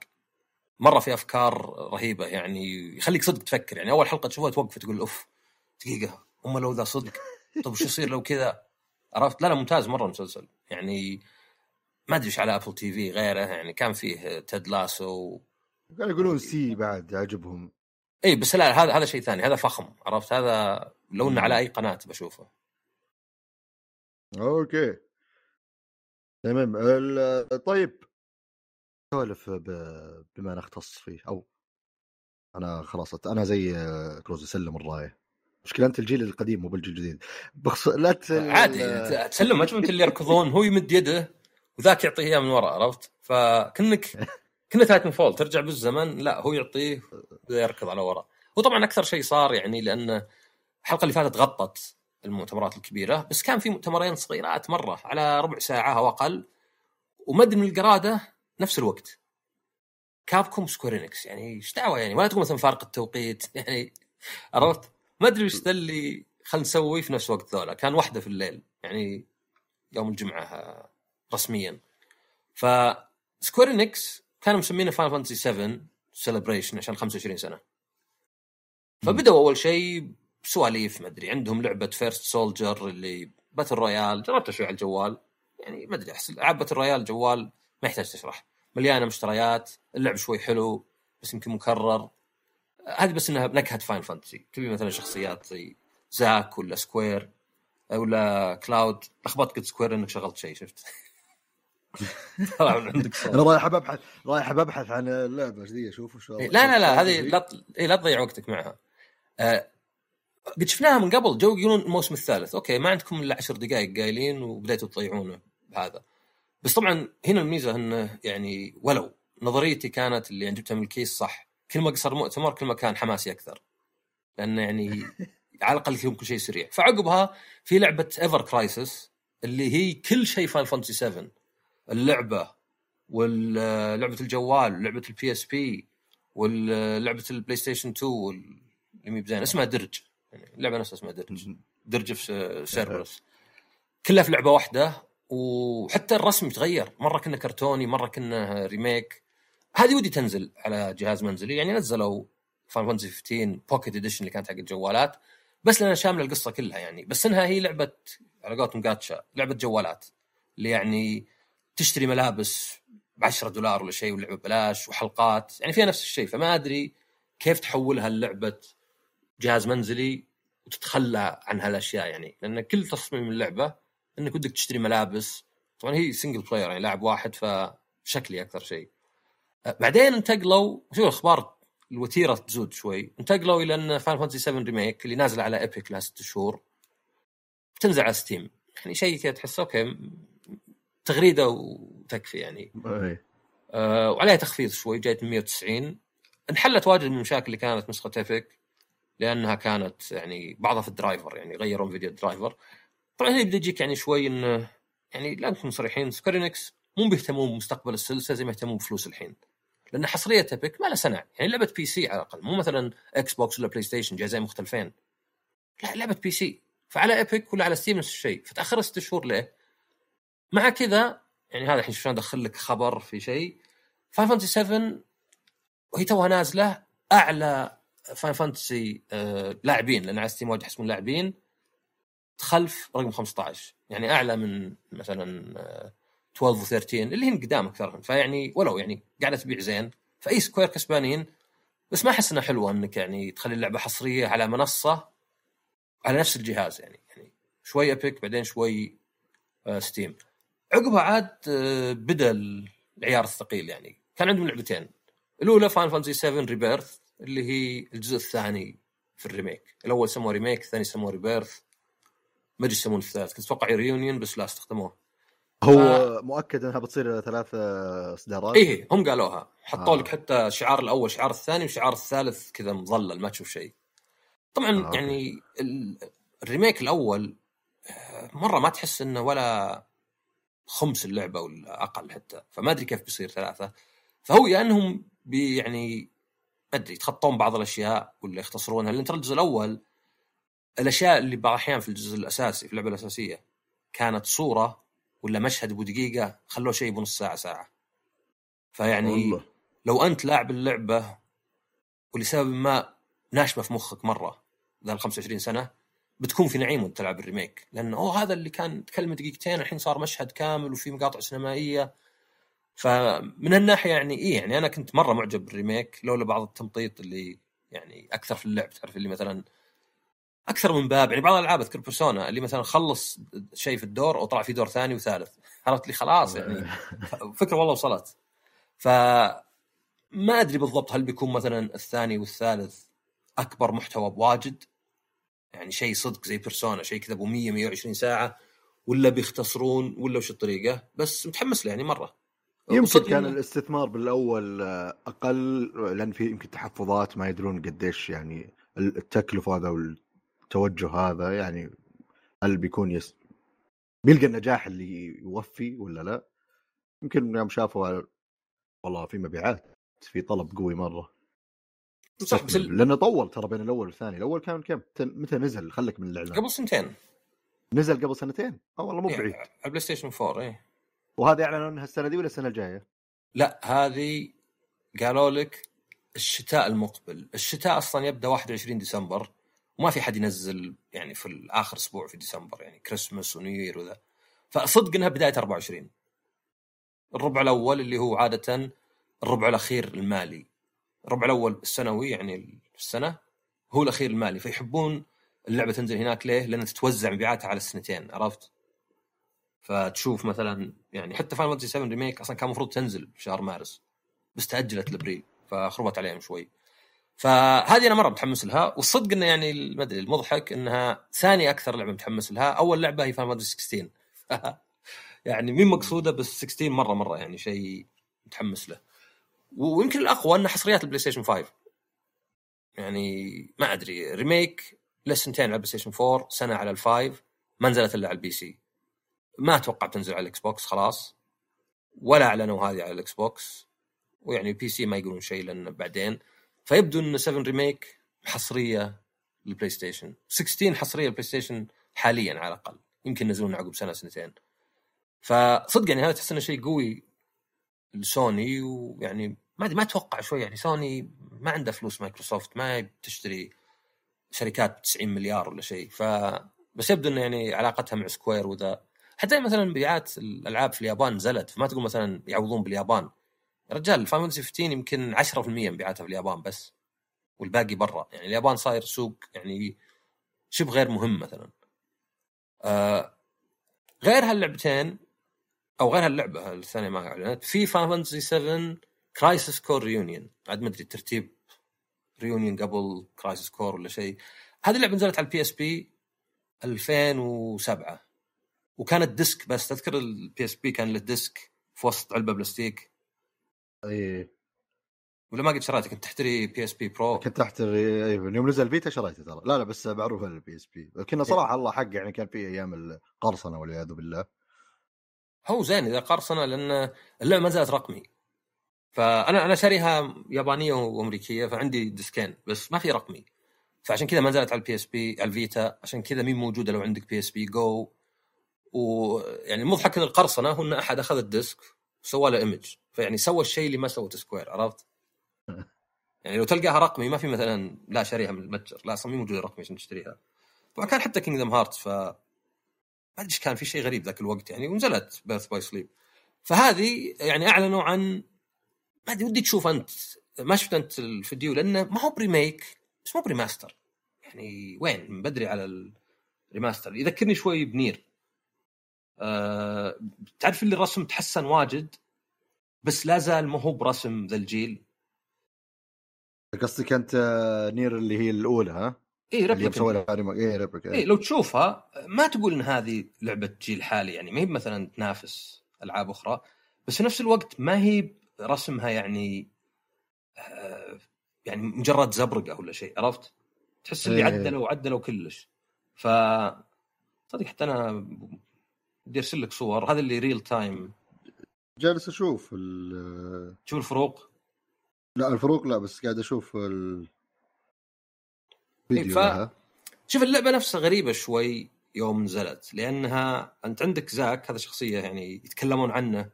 مره. في افكار رهيبه يعني يخليك صدق تفكر يعني. اول حلقه تشوفها توقف تقول اوف دقيقه اما لو ذا صدق، طب وش يصير لو كذا، عرفت؟ لا لا ممتاز مره المسلسل يعني. ما ادري ايش على ابل تي في غيره يعني، كان فيه تيد لاسو قالوا يقولون سي بعد عجبهم. اي بس لا هذا هذا شيء ثاني، هذا فخم، عرفت؟ هذا لو انه على اي قناه بشوفه. اوكي تمام. طيب سوالف بما نختص فيه، او انا خلاص انا زي كروز سلم الرايه. مشكله انت الجيل القديم مو بالجيل الجديد. بخص... لا ت... عادي تسلم مجموعه اللي يركضون هو يمد يده وذاك يعطيه اياه من وراء، عرفت؟ فكنك كنا ثلاث من فول ترجع بالزمن، لا هو يعطيه يركض على وراء. وطبعا أكثر شيء صار يعني لأن الحلقة اللي فاتت غطت المؤتمرات الكبيرة، بس كان في مؤتمرين صغيرات مرة على ربع ساعة أو أقل، ومد من القرادة نفس الوقت. كابكوم سكوير إنكس يعني إيش دعوة يعني، ولا تكون مثلا فارق التوقيت يعني، عرفت؟ ما أدري وش ذا اللي خل نسوي في نفس الوقت ذولا. كان واحدة في الليل يعني يوم الجمعة رسميا. فسكوير إنكس كانوا مسمينه فاينل فانتسي سبعة سيلبريشن عشان خمسة وعشرين سنه. فبداوا اول شيء بسواليف ما ادري، عندهم لعبه فيرست سولجر اللي باتل رويال، جربتها شوي على الجوال يعني ما ادري احس العاب باتل رويال جوال ما يحتاج تشرح، مليانه مشتريات، اللعب شوي حلو بس يمكن مكرر. هذه بس انها بنكهه فاينل فانتسي. تبي مثلا شخصيات زي زاك ولا سكوير ولا كلاود. لخبطت قلت سكوير انك شغلت شيء شفت. انا رايح ابحث رايح ابحث عن اللعبه ذي اشوف وش. لا لا لا هذه لا لا تضيع وقتك معها. أه قد شفناها من قبل، جو يقولون الموسم الثالث اوكي ما عندكم الا عشر دقائق قايلين وبديتوا تضيعونه بهذا. بس طبعا هنا الميزه انه يعني ولو نظريتي كانت اللي جبتها من الكيس صح، كل ما قصر مؤتمر كل ما كان حماسي اكثر، لان يعني على الاقل فيهم كل شيء سريع. فعقبها في لعبه ايفر كرايسس اللي هي كل شيء فاينل فانتسي سبعة، اللعبه واللعبه الجوال ولعبه البي اس بي واللعبه البلاي ستيشن اثنين واللي بزين اسمها درج، يعني اللعبه نفسها اسمها درج درج في سيرفرس، كلها في لعبه واحده. وحتى الرسم يتغير، مره كنا كرتوني مره كنا ريميك. هذه ودي تنزل على جهاز منزلي، يعني نزلوا فاينل فانتسي خمسة عشر بوكيت اديشن اللي كانت حق الجوالات بس لنا شامله القصه كلها يعني، بس انها هي لعبه على قولتهم جاتشا، لعبه جوالات اللي يعني تشتري ملابس ب عشرة دولار ولا شيء واللعبه ببلاش وحلقات يعني فيها نفس الشيء. فما ادري كيف تحولها للعبه جهاز منزلي وتتخلى عن هالاشياء، يعني لان كل تصميم اللعبه انك بدك تشتري ملابس. طبعا هي سنجل بلاير يعني لاعب واحد، فشكلي اكثر شيء. بعدين انتقلوا شو الاخبار الوتيره تزود شوي، انتقلوا الى ان فاينل فانتسي سبعة ريميك اللي نازل على ايبك لها ستة شهور بتنزل على ستيم، يعني شيء كذا تحس اوكي تغريده وتكفي يعني. آه وعليها تخفيض شوي جايه مية وتسعين. انحلت واجد من المشاكل اللي كانت نسخه ايبك لانها كانت يعني بعضها في الدرايفر، يعني غيروا فيديو الدرايفر. طبعا هي بده يجيك يعني شوي انه يعني لا نكون صريحين، سكوير إنكس مو بيهتمون بمستقبل السلسله زي ما يهتمون بفلوس الحين، لان حصريه ايبك ما لها سنه، يعني لعبه بي سي على الاقل مو مثلا اكس بوكس ولا بلاي ستيشن جهازين مختلفين، لا لعبه بي سي. فعلى ايبك ولا على ستيم نفس الشيء، فتاخر ست شهور ليه؟ مع كذا يعني هذا الحين شلون ادخل لك خبر في شيء. فاين فانتسي سبعة وهي توها نازله اعلى فاين فانتسي آه لاعبين، لان على ستيم واجد يحسبون لاعبين تخلف رقم خمسة عشر، يعني اعلى من مثلا آه اثناشر وثلاثة عشر اللي هن قدام اكثرهم. فيعني ولو يعني قاعده تبيع زين، فاي سكوير كسبانين، بس ما احس انها حلوه انك يعني تخلي اللعبه حصريه على منصه على نفس الجهاز، يعني يعني شوي ايبك بعدين شوي آه ستيم. عقبها عاد آه بدا العيار الثقيل، يعني كان عندهم لعبتين، الاولى فاينل فانتسي سبعة ريبيرث اللي هي الجزء الثاني في الريميك، الاول سموه ريميك الثاني سموه ريبيرث، ما ادري يسمونه الثالث، كنت اتوقع ريونيون بس لا استخدموه. هو ف... مؤكد انها بتصير ثلاث اصدارات؟ ايه هم قالوها، حطوا آه. لك حتى شعار الاول شعار الثاني وشعار الثالث كذا مظلل ما تشوف شيء طبعا. آه. يعني الريميك الاول مره ما تحس انه ولا خمس اللعبه ولا اقل حتى، فما ادري كيف بيصير ثلاثه. فهو لانهم يعني, يعني ما ادري يتخطون بعض الاشياء ولا يختصرونها، لان ترى الجزء الاول الاشياء اللي بعض الاحيان في الجزء الاساسي في اللعبه الاساسيه كانت صوره ولا مشهد بدقيقة خلوه شيء بنص ساعة ساعة. فيعني لو أنت لاعب اللعبة ولسبب ما ناشمة في مخك مرة ذا الخمسة وعشرين سنة بتكون في نعيم وانت تلعب الريميك، لأنه أوه هذا اللي كان تكلمة دقيقتين الحين صار مشهد كامل وفي مقاطع سينمائية. فمن هالناحية يعني إيه، يعني أنا كنت مرة معجب بالريميك لولا بعض التمطيط اللي يعني أكثر في اللعب، تعرف اللي مثلا اكثر من باب، يعني بعض الالعاب اذكر بيرسونا اللي مثلا خلص شيء في الدور وطلع في دور ثاني وثالث، عرفت لي خلاص يعني فكره والله وصلت. ف ما ادري بالضبط هل بيكون مثلا الثاني والثالث اكبر محتوى بواجد، يعني شيء صدق زي بيرسونا شيء كذا ب مية مية وعشرين ساعة، ولا بيختصرون ولا وش الطريقه. بس متحمس له يعني مره. يمكن كان الاستثمار بالاول اقل لان في يمكن تحفظات ما يدرون قديش يعني التكلفه هذا وال توجه هذا، يعني هل بيكون يس... بيلقى النجاح اللي يوفي ولا لا. يمكن يوم شافوا والله في مبيعات في طلب قوي مرة صح، بس لأنه طول ترى بين الأول والثاني. الأول كان كم متى نزل؟ خلك من الإعلان قبل سنتين نزل، قبل سنتين أو والله مو بعيد، على البلاي ستيشن فور إيه. وهذا أعلنوا أنها السنة دي ولا السنة الجاية؟ لا هذه قالوا لك الشتاء المقبل. الشتاء أصلا يبدأ واحد وعشرين ديسمبر وما في حد ينزل يعني في آخر أسبوع في ديسمبر، يعني كريسمس ونيوير وذا. فصدق إنها بداية أربعة وعشرين، الربع الأول اللي هو عادة الربع الأخير المالي، الربع الأول السنوي يعني السنة هو الأخير المالي، فيحبون اللعبة تنزل هناك. ليه؟ لأن تتوزع مبيعاتها على السنتين، عرفت؟ فتشوف مثلا يعني حتى فاينل فانتسي سبعة ريميك أصلا كان مفروض تنزل شهر مارس بس تأجلت لأبريل فخربت عليهم شوي. فهذه انا مره متحمس لها، والصدق انه يعني المدري المضحك انها ثاني اكثر لعبه متحمس لها. اول لعبه هي فاينل فانتسي ستة عشر يعني مين مقصوده بس ستة عشر مره مره يعني شيء متحمس له. ويمكن الاقوى ان حصريات البلاي ستيشن خمسة، يعني ما ادري ريميك له سنتين على البلايستيشن فور، سنة على الفايف، ما نزلت إلا على البي سي. ما أتوقع بتنزل على الإكس بوكس خلاص، ولا أعلنوا هذه على الإكس بوكس، ويعني البي سي ما يقولون شيء لأن بعدين. فيبدو أن سفن ريميك حصرية للبلاي ستيشن، ستة عشر حصرية للبلاي ستيشن حاليا على الأقل، يمكن نزلون عقب سنة سنتين. فصدق يعني هذا تحس إنه شيء قوي لسوني، ويعني ما ما أتوقع شوي يعني سوني ما عنده فلوس مايكروسوفت، ما بتشتري شركات تسعين مليار ولا شيء. ف بس يبدو إنه يعني علاقتها مع سكوير وذا، حتى مثلا مبيعات الألعاب في اليابان نزلت، فما تقول مثلا يعوضون باليابان. رجال فاينل فيفتين يمكن عشرة بالمية مبيعاتها في اليابان بس، والباقي برا. يعني اليابان صاير سوق يعني شبه غير مهم مثلا. آه غير هاللعبتين او غير هاللعبه الثانيه ما اعلنت، في فاينل سفن كرايسيس كور ريونيون، عاد ما ادري الترتيب، ريونيون قبل كرايسيس كور ولا شيء. هذه اللعبه نزلت على البي اس بي ألفين وسبعة، وكانت ديسك بس. تذكر البي اس بي كان له ديسك في وسط علبه بلاستيك؟ اي ولا ما قد شريته؟ كنت تحتري بي اس بي برو؟ كنت احتري اي، يوم نزل بيتا شريته ترى. لا لا بس معروف البي اس بي كنا صراحه إيه. الله حق يعني كان في ايام القرصنه والعياذ بالله. هو زين اذا قرصنه، لان اللعبه ما زالت رقمي، فانا انا شاريها يابانيه وامريكيه، فعندي ديسكين بس ما في رقمي، فعشان كذا ما زالت على البي اس بي على الفيتا، عشان كذا مين موجوده لو عندك بي اس بي جو. ويعني المضحك ان القرصنه هو ان احد اخذ الديسك وسوى له ايمج، فيعني سوى الشيء اللي ما سوته سكوير، عرفت؟ يعني لو تلقاها رقمي ما في مثلا لا شاريها من المتجر، لا اصلا مو موجوده رقمي عشان تشتريها. طبعا كان حتى كينغدم هارت، ف ما ادري كان في شيء غريب ذاك الوقت يعني، ونزلت بيرث باي سليب. فهذه يعني اعلنوا عن، ما ادري ودي تشوف انت، ما شفت انت الفيديو لانه ما هو بريميك بس مو بريماستر يعني، وين من بدري على الريماستر. يذكرني شوي بنير. أه... تعرف اللي الرسم تحسن واجد بس لا زال ما هو برسم ذا الجيل. قصدك انت نير اللي هي الاولى؟ ها اي ريبليكا. اي لو تشوفها ما تقول ان هذه لعبه جيل حالي يعني، ما هي مثلا تنافس العاب اخرى، بس في نفس الوقت ما هي رسمها يعني آه يعني مجرد زبرقه ولا شيء، عرفت؟ تحس اللي إيه. عدلوا عدلوا كلش. ف صدق حتى انا بدي ارسل لك صور، هذا اللي ريل تايم جالس اشوف ال... شوف الفروق. لا الفروق لا، بس قاعد اشوف الفيديو. ف... شوف اللعبه نفسها غريبه شوي يوم نزلت، لانها انت عندك زاك، هذا شخصيه يعني يتكلمون عنه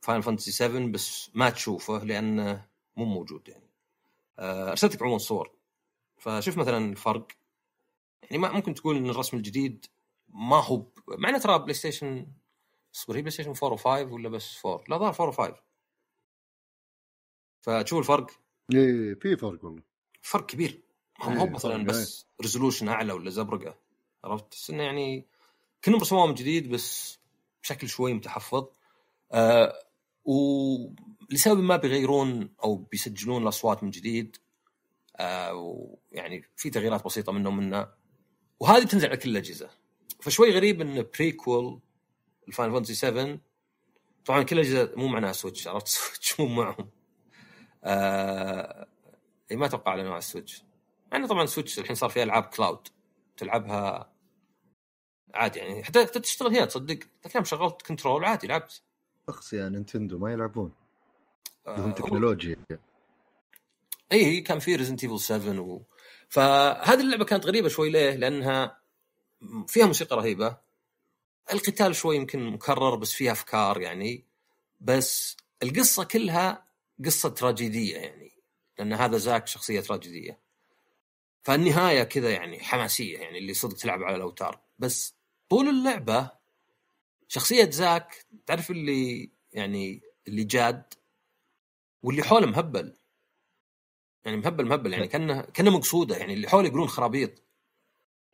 فاينل فانتسي سفن بس ما تشوفه لانه مو موجود يعني. ارسلتك عموما صور، فشوف مثلا الفرق يعني. ما ممكن تقول ان الرسم الجديد ما هو معنى، ترى بلاي ستيشن صبر، هي بلاي ستيشن أربعة وخمسة ولا بس أربعة؟ لا ظهر أربعة وخمسة. فتشوف الفرق؟ ايه في فرق والله، فرق كبير. ما هو مثلا بس ريزولوشن اعلى ولا زبرقه، عرفت؟ بس انه يعني كانوا رسموها من جديد بس بشكل شوي متحفظ. آه ولسبب ما بيغيرون او بيسجلون الاصوات من جديد، آه ويعني في تغييرات بسيطه منهم منها، وهذه تنزل على كل الاجهزه. فشوي غريب ان بريكول الفاينل فانتسي سفن، طبعا كل الاجهزه مو معناها سويتش، عرفت؟ سويتش مو معهم. آه... اي ما اتوقع على نوع السويتش، يعني طبعا سويتش الحين صار فيها العاب كلاود تلعبها عادي يعني، حتى تشتغل هي. تصدق كم شغلت كنترول عادي لعبت اخس يا نينتندو ما يلعبون لهم آه... تكنولوجيا. اي كان في ريزنت ايفل سفن و... فهذه اللعبه كانت غريبه شوي. ليه؟ لانها فيها موسيقى رهيبه، القتال شوي يمكن مكرر بس فيها افكار يعني، بس القصه كلها قصة تراجيدية يعني، لأن هذا زاك شخصية تراجيدية. فالنهاية كذا يعني حماسية يعني، اللي صدق تلعب على الأوتار. بس طول اللعبة شخصية زاك تعرف اللي يعني اللي جاد واللي حوله مهبل يعني، مهبل مهبل يعني كأنه كأنه مقصودة يعني، اللي حوله يقولون خرابيط،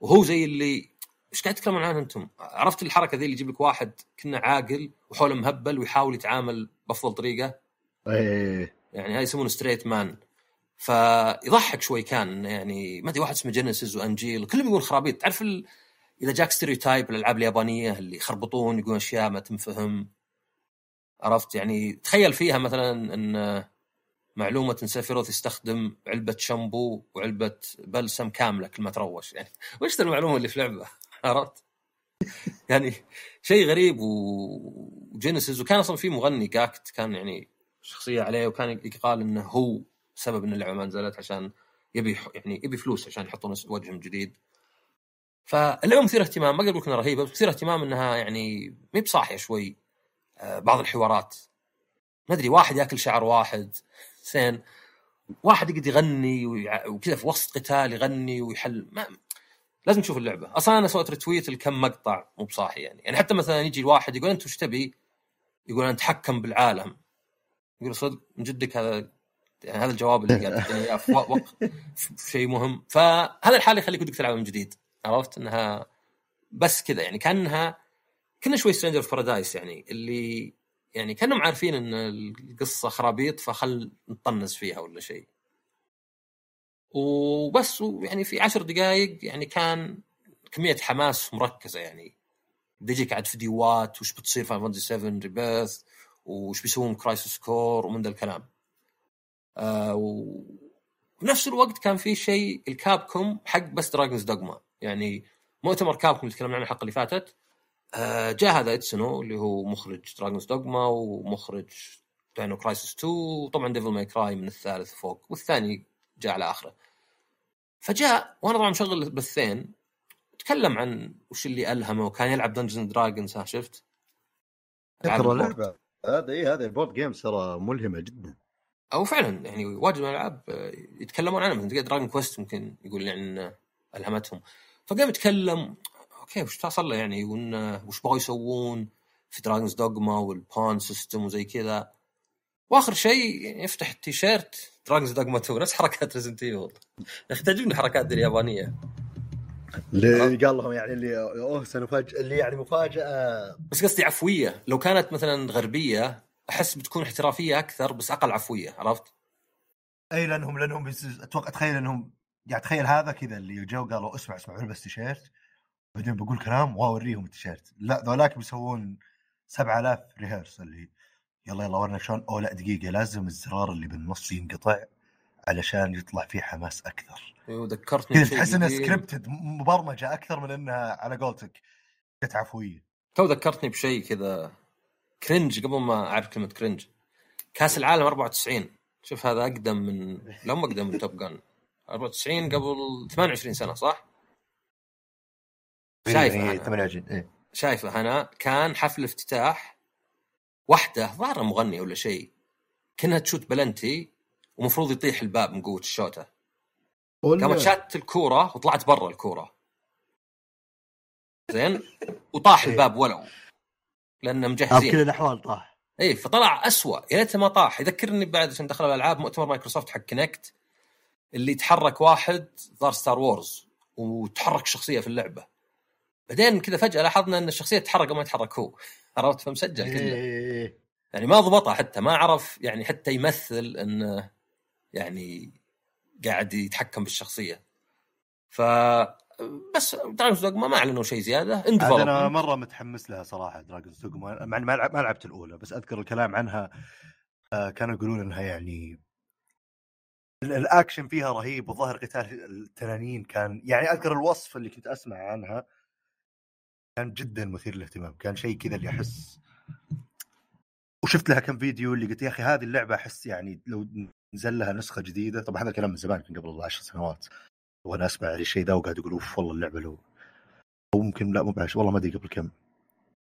وهو زي اللي إيش قاعد تتكلمون عنه أنتم؟ عرفت الحركة ذي اللي يجيب لك واحد كنا عاقل وحوله مهبل ويحاول يتعامل بأفضل طريقة يعني، هاي يسمونه ستريت مان. فيضحك شوي كان يعني، ما ادري واحد اسمه جينيسيس وانجيل كلهم يقول خرابيط، تعرف ال... اذا جاك ستيريوتايب الالعاب اليابانيه اللي يخربطون يقولون اشياء ما تنفهم، عرفت؟ يعني تخيل فيها مثلا ان معلومه ان سيفيروث يستخدم علبه شامبو وعلبه بلسم كامله كل ما تروش، يعني وش المعلومه اللي في اللعبه؟ عرفت؟ يعني شيء غريب. وجينيسيس وكان اصلا في مغني كاكت كان يعني شخصيه عليه، وكان يقال انه هو سبب ان اللعبه ما نزلت عشان يبي يعني يبي فلوس عشان يحطون وجههم جديد. فاللعبه مثيره اهتمام، ما اقول لك انها رهيبه بس مثيره اهتمام انها يعني مي بصاحيه شوي. بعض الحوارات ما ادري، واحد ياكل شعر واحد، سين واحد يقدر يغني وكذا في وسط قتال يغني ويحل. ما لازم تشوف اللعبه اصلا. انا سويت ريتويت لكم مقطع مو بصاحي يعني. يعني حتى مثلا يجي الواحد يقول انت وش تبي؟ يقول انا اتحكم بالعالم. يقول صدق من جدك هذا يعني هذا الجواب اللي قاعد تعطيني اياه في وقت شيء مهم. فهذا الحال يخليك ودك تلعب من جديد، عرفت؟ انها بس كذا يعني كانها كنا شوي سترينجر في بارادايس يعني، اللي يعني كانوا عارفين ان القصه خرابيط فخل نطنز فيها ولا شيء وبس. يعني في عشر دقائق يعني كان كميه حماس مركزه، يعني بيجيك عاد فيديوهات وش بتصير في فاينل فانتسي سفن ريبيرث وش بيسوون كرايسيس كور ومن ذا الكلام. آه ونفس الوقت كان في شيء الكابكوم حق بس دراجونز دوغما، يعني مؤتمر كابكوم اللي تكلمنا عنه الحلقه اللي فاتت. آه جاء هذا إتسونو اللي هو مخرج دراجونز دوغما ومخرج داينو كرايسيس تو وطبعا ديفل ماي كراي من الثالث فوق والثاني جاء على آخره. فجاء وانا طبعا مشغل بثين، تكلم عن وش اللي ألهمه، وكان يلعب دنجنز دراجونز. ها شفت ترى اللعبة هذا ايه هذا البورد جيمز ترى ملهمة جدا، او فعلا يعني واجد من الألعاب يتكلمون عنها. مثلا دراجون كويست ممكن يقول يعني ألهمتهم. فقام يتكلم اوكي وش تصل له يعني، وانه وش بغوا يسوون في دراجونز دوغما والبون سيستم وزي كذا. واخر شيء يفتح التيشيرت دراجونز دوغما تو، نفس حركات ريزنت ايفل. يحتاجون حركات اليابانيه اللي قال لهم يعني اللي اوه سنفاجئ اللي يعني مفاجاه، بس قصدي عفويه. لو كانت مثلا غربيه احس بتكون احترافيه اكثر بس اقل عفويه، عرفت؟ اي لانهم لانهم اتوقع تخيل انهم يعني تخيل هذا كذا اللي جو قالوا اسمع اسمع البس تيشيرت بعدين بقول كلام واوريهم التيشيرت. لا ذولاك بيسوون سبعة آلاف ريهرس اللي يلا يلا ورنا شلون. او لا دقيقه لازم الزرار اللي بالنص ينقطع علشان يطلع فيه حماس اكثر. ايوه ذكرتني تحس انها سكريبتد مبرمجه اكثر من انها على قولتك عفويه. تو ذكرتني بشيء كذا كرنج قبل ما اعرف كلمه كرنج. كاس العالم أربعة وتسعين، شوف هذا اقدم من لو ما اقدم من توب جان. أربعة وتسعين قبل ثمانية وعشرين سنه صح؟ شايفه هنا. ثمانية وعشرين ايه شايفه هنا. كان حفل افتتاح واحده ظاهره مغنيه ولا شيء كانها تشوت بلنتي ومفروض يطيح الباب من قوه الشوته. قامت شات الكوره وطلعت برا الكوره زين وطاح الباب ولو لانه مجهزين بكل الاحوال طاح. اي فطلع اسوء، يا ليته ما طاح. يذكرني بعد عشان دخل الالعاب مؤتمر مايكروسوفت حق كينكت اللي يتحرك واحد ظهر ستار وورز وتحرك شخصيه في اللعبه، بعدين كذا فجأة لاحظنا ان الشخصية تتحرك وما يتحرك هو، عرفت؟ فمسجل كله يعني ما ضبطها حتى ما عرف يعني حتى يمثل انه يعني قاعد يتحكم بالشخصية. ف بس دراجونز دوغما ما اعلنوا شيء زيادة. انا مرة متحمس لها صراحة دراجونز دوغما، مع ما لعب ما لعبت الأولى بس أذكر الكلام عنها. كانوا يقولون انها يعني الأكشن فيها رهيب وظهر قتال التنانين كان يعني أذكر الوصف اللي كنت أسمع عنها كان جدا مثير للاهتمام، كان شيء كذا اللي أحس. وشفت لها كم فيديو اللي قلت يا أخي هذه اللعبة أحس يعني لو نزل لها نسخة جديدة. طبعا هذا الكلام من زمان كان قبل عشر سنوات وأنا أسمع الشيء ذا وقاعد أقول أوف والله اللعبة لو أو ممكن لا مو بعش والله ما أدري قبل كم،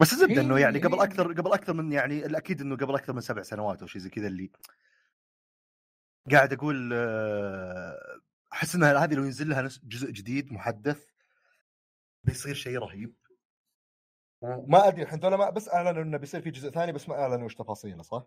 بس زبد إنه يعني قبل أكثر قبل أكثر من يعني الأكيد إنه قبل أكثر من سبع سنوات أو شيء زي كذا اللي قاعد أقول أحس إن هذه لو ينزل لها جزء جديد محدث بيصير شيء رهيب. وما ادري الحين ولا ما بس اعلنوا انه بيصير في جزء ثاني بس ما اعلنوا وش تفاصيله صح؟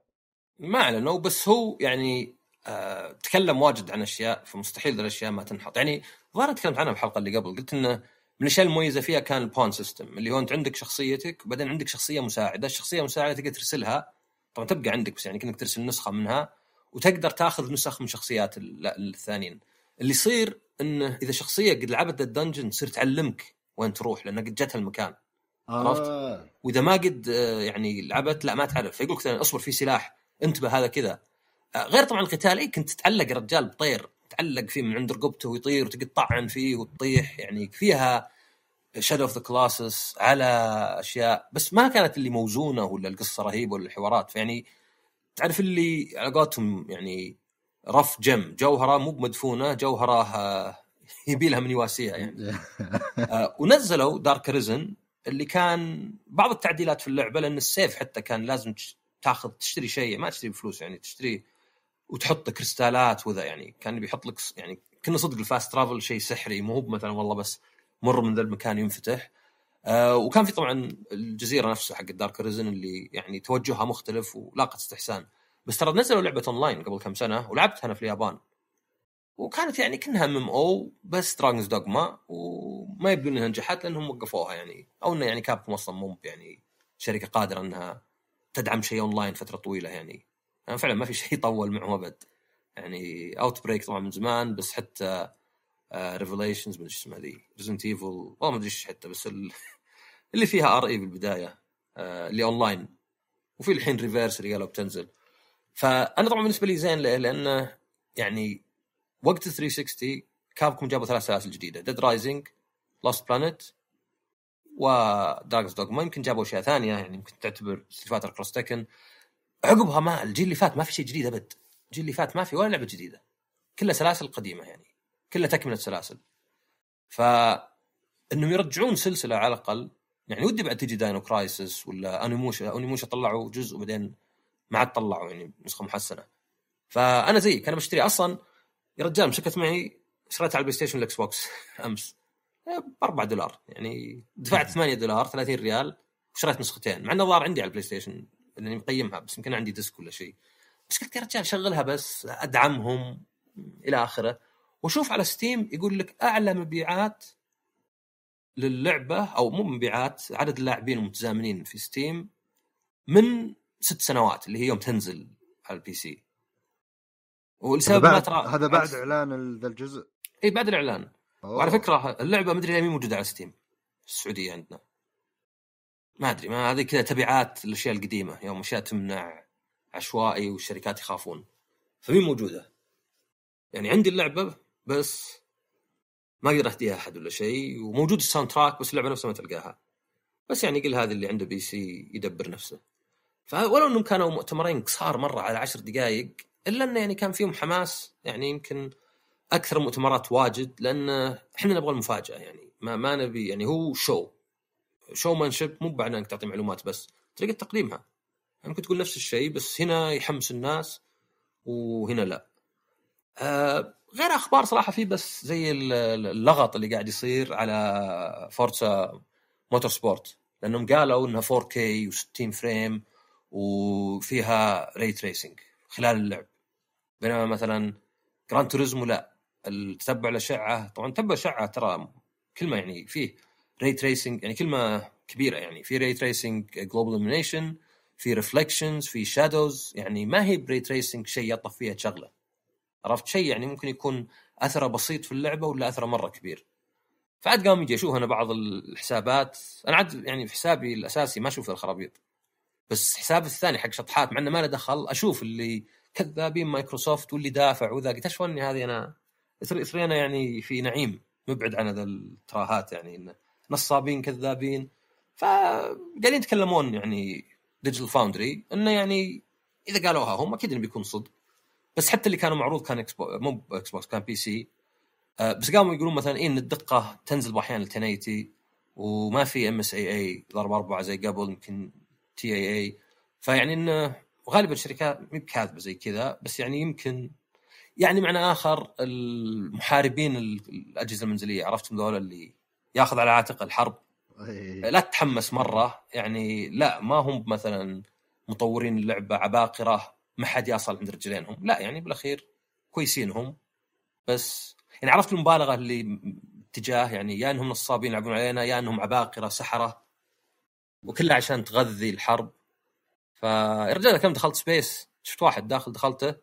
ما اعلنوا بس هو يعني آه تكلم واجد عن اشياء فمستحيل الاشياء ما تنحط. يعني ظهرت تكلمت عنها بالحلقه اللي قبل، قلت انه من الاشياء المميزه فيها كان البون سيستم اللي هو انت عندك شخصيتك وبعدين عندك شخصيه مساعده. الشخصيه المساعده تقدر ترسلها طبعا تبقى عندك بس يعني كأنك ترسل نسخه منها وتقدر تاخذ نسخ من شخصيات الثانيين. اللي يصير انه اذا شخصيه قد لعبت الدنجن تصير تعلمك وين تروح لانك قد جتها المكان، عرفت؟ آه. واذا ما قد يعني لعبت لا ما تعرف، فيقول لك اصبر في سلاح انتبه هذا كذا. غير طبعا القتالي كنت تتعلق رجال بطير، تعلق فيه من عند رقبته ويطير وتقطعن فيه وتطيح، يعني فيها شادو اوف ذا كلاسس على اشياء، بس ما كانت اللي موزونه ولا القصه رهيبه ولا الحوارات، يعني تعرف اللي علاقاتهم يعني رف جم، جوهره مو مدفونه، جوهره يبيلها من يواسيها يعني. آه ونزلوا دارك ريزن اللي كان بعض التعديلات في اللعبه، لان السيف حتى كان لازم تاخذ تشتري شيء، ما تشتري بفلوس يعني، تشتري وتحط كريستالات وذا، يعني كان بيحط لك يعني كنا صدق الفاست ترافل شيء سحري، مو مثلا والله بس مر من ذا المكان ينفتح. آه وكان في طبعا الجزيره نفسها حق الدارك ريزن اللي يعني توجهها مختلف ولاقت استحسان، بس ترى نزلوا لعبه اونلاين قبل كم سنه ولعبتها انا في اليابان، وكانت يعني كنها ام ام او بس دراجونز دوغما، وما يبدو انها نجحت لانهم وقفوها يعني، او انه يعني كابكوم اصلا مو يعني شركه قادره انها تدعم شيء اونلاين فتره طويله يعني. انا فعلا ما في شيء طول معهم ابد يعني، اوت بريك طبعا من زمان، بس حتى ريفيليشنز من اسمها ذي ريزنت ايفل والله ما ادري ايش حتى، بس اللي فيها ار اي بالبدايه اللي اونلاين، وفي الحين ريفيرس ريالو بتنزل. فانا طبعا بالنسبه لي زين، لانه يعني وقت ثلاث مية وستين كابكم جابوا ثلاث سلاسل جديده، ديد رايزنج، لوست بلانيت، ودراجونز دوغما، يمكن جابوا اشياء ثانيه يعني، يمكن تعتبر ستريفاتر كروس تكن عقبها. ما الجيل اللي فات ما في شيء جديد ابد، الجيل اللي فات ما في ولا لعبه جديده، كلها سلاسل قديمه يعني، كلها تكمله سلاسل. فانهم يرجعون سلسله على الاقل يعني، ودي بعد تجي داينو كرايسس ولا انيموشا، انيموشا طلعوا جزء وبعدين ما عاد طلعوا يعني نسخه محسنه. فانا زيك انا بشتري اصلا يا رجال، مشكت معي اشتريت على البلاي ستيشن والاكس بوكس امس ب أربعة دولار يعني، دفعت ثمانية دولار ثلاثين ريال وشريت نسختين، مع انه ضار عندي على البلاي ستيشن لاني مقيمها، بس يمكن عندي ديسك ولا شيء، بس قلت يا رجال شغلها بس ادعمهم الى اخره. وشوف على ستيم يقول لك اعلى مبيعات للعبه، او مو مبيعات، عدد اللاعبين المتزامنين في ستيم من ست سنوات اللي هي يوم تنزل على البي سي. والسبب ما ترى هذا بعد عكس... اعلان ذا الجزء اي بعد الاعلان. أوه. وعلى فكره اللعبه ما ادري ليه مو موجوده على ستيم السعوديه عندنا، ما ادري، ما هذه كذا تبعات الاشياء القديمه، يوم اشياء تمنع عشوائي والشركات يخافون فمين موجوده يعني. عندي اللعبه بس ما اقدر اهديها احد ولا شيء، وموجود الساوند تراك بس اللعبه نفسها ما تلقاها، بس يعني قل هذا اللي عنده بي سي يدبر نفسه. فولو انهم كانوا مؤتمرين قصار مره على عشر دقائق، الا انه يعني كان فيهم حماس يعني، يمكن اكثر مؤتمرات واجد، لان احنا نبغى المفاجاه يعني، ما ما نبي يعني هو شو شومانشيب، مو بمعنى انك تعطي معلومات بس طريقه تقديمها، ممكن تقول نفس الشيء بس هنا يحمس الناس وهنا لا. أه غير اخبار صراحه في، بس زي اللغط اللي قاعد يصير على فورتسا موتور سبورت، لانهم قالوا انها فور كي و60 فريم وفيها ري تريسنج خلال اللعب، بينما مثلا جران توريزمو لا، التتبع الاشعه طبعا تتبع اشعه ترى كلمه يعني فيه ري تريسنج يعني كلمه كبيره يعني، في ري تريسنج جلوبال إليمينيشن، في ريفلكشنز، في شادوز، يعني ما هي بري تريسنج شيء يطفي فيها شغله، عرفت شيء يعني ممكن يكون اثره بسيط في اللعبه ولا اثره مره كبير. فعاد قام يجي اشوف انا بعض الحسابات، انا عاد يعني في حسابي الاساسي ما اشوف الخرابيط، بس حساب الثاني حق شطحات مع انه ما له دخل اشوف اللي كذابين مايكروسوفت واللي دافع وذا، قلت ايش فني هذه، انا اثرينا يعني في نعيم مبعد عن هذا التراهات يعني، نصابين كذابين. فقاعدين يتكلمون يعني ديجيتال فاوندري انه يعني اذا قالوها هم اكيد انه بيكون صدق، بس حتى اللي كانوا معروض كان اكس بوكس، مو اكس بوكس كان بي سي، بس قاموا يقولون مثلا إيه ان الدقه تنزل احيانا ألف وثمانين وما في ام اس اي اي ضرب أربعة زي قبل، يمكن تي اي اي، فيعني انه غالبا الشركات مو بكاذبه زي كذا، بس يعني يمكن يعني معنى اخر المحاربين الاجهزه المنزليه، عرفتم ذولا اللي ياخذ على عاتق الحرب، لا تتحمس مره يعني، لا ما هم مثلا مطورين اللعبه عباقره ما حد يصل عند رجلينهم، لا يعني بالاخير كويسين هم، بس يعني عرفت المبالغه اللي اتجاه يعني، يا انهم نصابين يلعبون علينا، يا انهم عباقره سحره، وكلها عشان تغذي الحرب. فيا رجال كم دخلت سبيس شفت واحد داخل، دخلته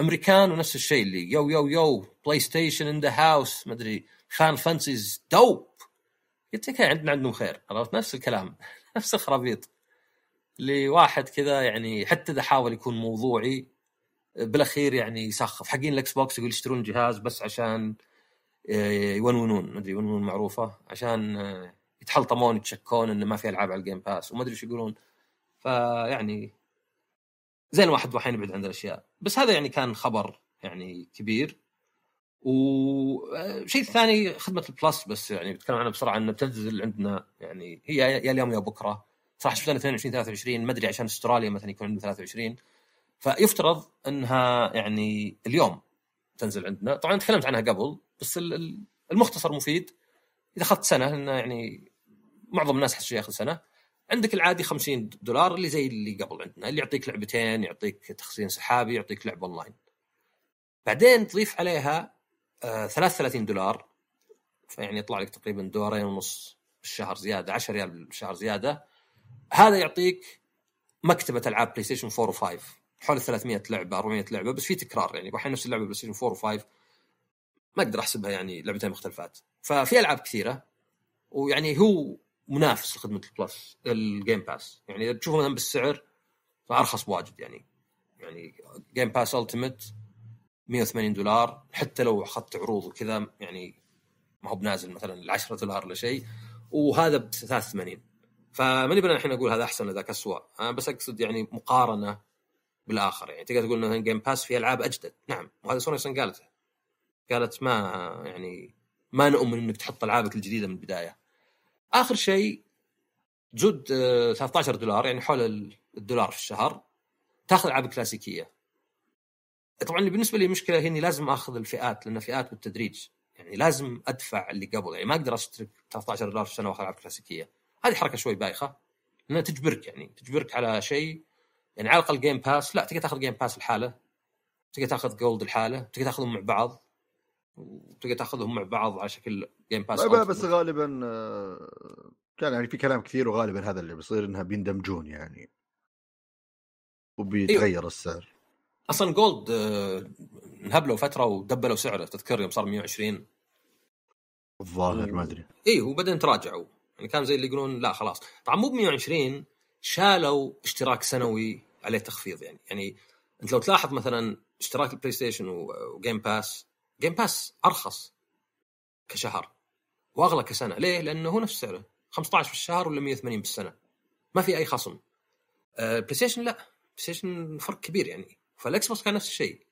امريكان ونفس الشيء اللي يو يو يو بلاي ستيشن ان ذا هاوس، ما ادري خان فانسيز دوب، قلت لك عندنا عندهم خير، عرفت نفس الكلام نفس الخرابيط. لواحد كذا يعني حتى اذا حاول يكون موضوعي بالاخير يعني يسخف حقين الاكس بوكس يقول يشترون جهاز بس عشان يونونون، مدري يونونون معروفه، عشان يتحلطمون يتشكون انه ما في العاب على الجيم باس وما ادري ايش يقولون. فيعني زين الواحد وحين يبعد عن الاشياء. بس هذا يعني كان خبر يعني كبير. وشيء ثاني خدمه البلس، بس يعني بتكلم عنها بسرعه، انه بتنزل عندنا يعني هي يا اليوم يا بكره، صح شفتنا اثنين وعشرين ثلاثة وعشرين، ما ادري عشان استراليا مثلا يكون عندنا ثلاثة وعشرين، فيفترض انها يعني اليوم تنزل عندنا. طبعا تكلمت عنها قبل، بس المختصر مفيد. اذا اخذت سنه، انه يعني معظم الناس حتشي ياخذ سنه، عندك العادي خمسين دولار اللي زي اللي قبل عندنا، اللي يعطيك لعبتين، يعطيك تخزين سحابي، يعطيك لعبه اونلاين. بعدين تضيف عليها ثلاثة وثلاثين دولار، فيعني يطلع لك تقريبا دولارين ونص بالشهر زياده، عشرة ريال بالشهر زياده. هذا يعطيك مكتبه العاب بلاي ستيشن أربعة وخمسة، حول ثلاثمية لعبه أربعمية لعبه، بس في تكرار يعني، وحين نفس اللعبه بلاي ستيشن أربعة وخمسة ما اقدر احسبها يعني لعبتين مختلفات. ففي العاب كثيره، ويعني هو منافس لخدمه البلس الجيم باس. يعني اذا تشوفه مثلا بالسعر فارخص واجد، يعني يعني جيم باس التيمت مية وثمانين دولار، حتى لو اخذت عروض وكذا يعني ما هو بنازل مثلا عشرة دولار ولا شيء، وهذا ب ثلاثة وثمانين. فماني بنا الحين اقول هذا احسن وذاك اسوء، بس اقصد يعني مقارنه بالاخر. يعني تقدر تقول مثلا جيم باس في العاب اجدد، نعم، وهذا سوني اصلا قالتها، قالت ما يعني ما نؤمن انك تحط العابك الجديده من البدايه. اخر شيء تزود ثلاثة عشر دولار، يعني حول الدولار في الشهر، تاخذ العاب كلاسيكيه. طبعا بالنسبه لي مشكله هي اني لازم اخذ الفئات، لان فئات بالتدريج، يعني لازم ادفع اللي قبل، يعني ما اقدر اشترك ثلاثة عشر دولار في السنه واخذ العاب كلاسيكيه. هذه حركه شوي بايخه، لانها تجبرك يعني تجبرك على شيء. يعني على الاقل جيم باس لا، تقدر تاخذ جيم باس لحاله، تقدر تاخذ جولد لحاله، تقدر تاخذهم مع بعض، وتقدر تاخذهم مع بعض على شكل جيم باس. بس غالبا كان يعني في كلام كثير، وغالبا هذا اللي بيصير، انها بيندمجون يعني وبيتغير. أيوه. السعر اصلا جولد انهبلوا فتره ودبلوا سعره، تذكر يوم صار مية وعشرين الظاهر، ما ادري. ايوه، وبعدين تراجعوا، يعني كان زي اللي يقولون لا خلاص. طبعا مو ب مية وعشرين، شالوا اشتراك سنوي عليه تخفيض. يعني يعني انت لو تلاحظ مثلا اشتراك البلاي ستيشن وجيم باس، جيم باس ارخص كشهر واغلى كسنه. ليه؟ لانه هو نفس سعره، خمسة عشر في الشهر ولا مية وثمانين بالسنه، ما في اي خصم. أه بلاي ستيشن لا، بلاي ستيشن فرق كبير يعني. فالاكس بوكس كان نفس الشيء،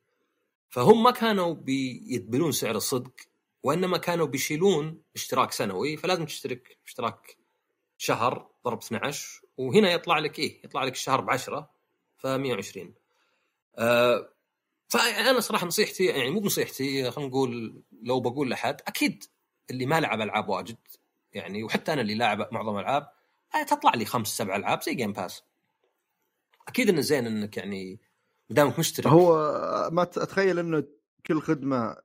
فهم ما كانوا بيدبلون سعر الصدق، وانما كانوا بيشيلون اشتراك سنوي، فلازم تشترك اشتراك شهر ضرب اثنا عشر، وهنا يطلع لك ايه، يطلع لك الشهر بعشرة، فمية وعشرين. أه فأنا صراحة نصيحتي، يعني مو بنصيحتي، خلينا نقول لو بقول لحد، أكيد اللي ما لعب ألعاب واجد يعني، وحتى أنا اللي لاعب معظم الألعاب، تطلع لي خمس سبع ألعاب زي جيم باس، أكيد إنه زين إنك يعني مدامك مشترك. هو ما أتخيل إنه كل خدمة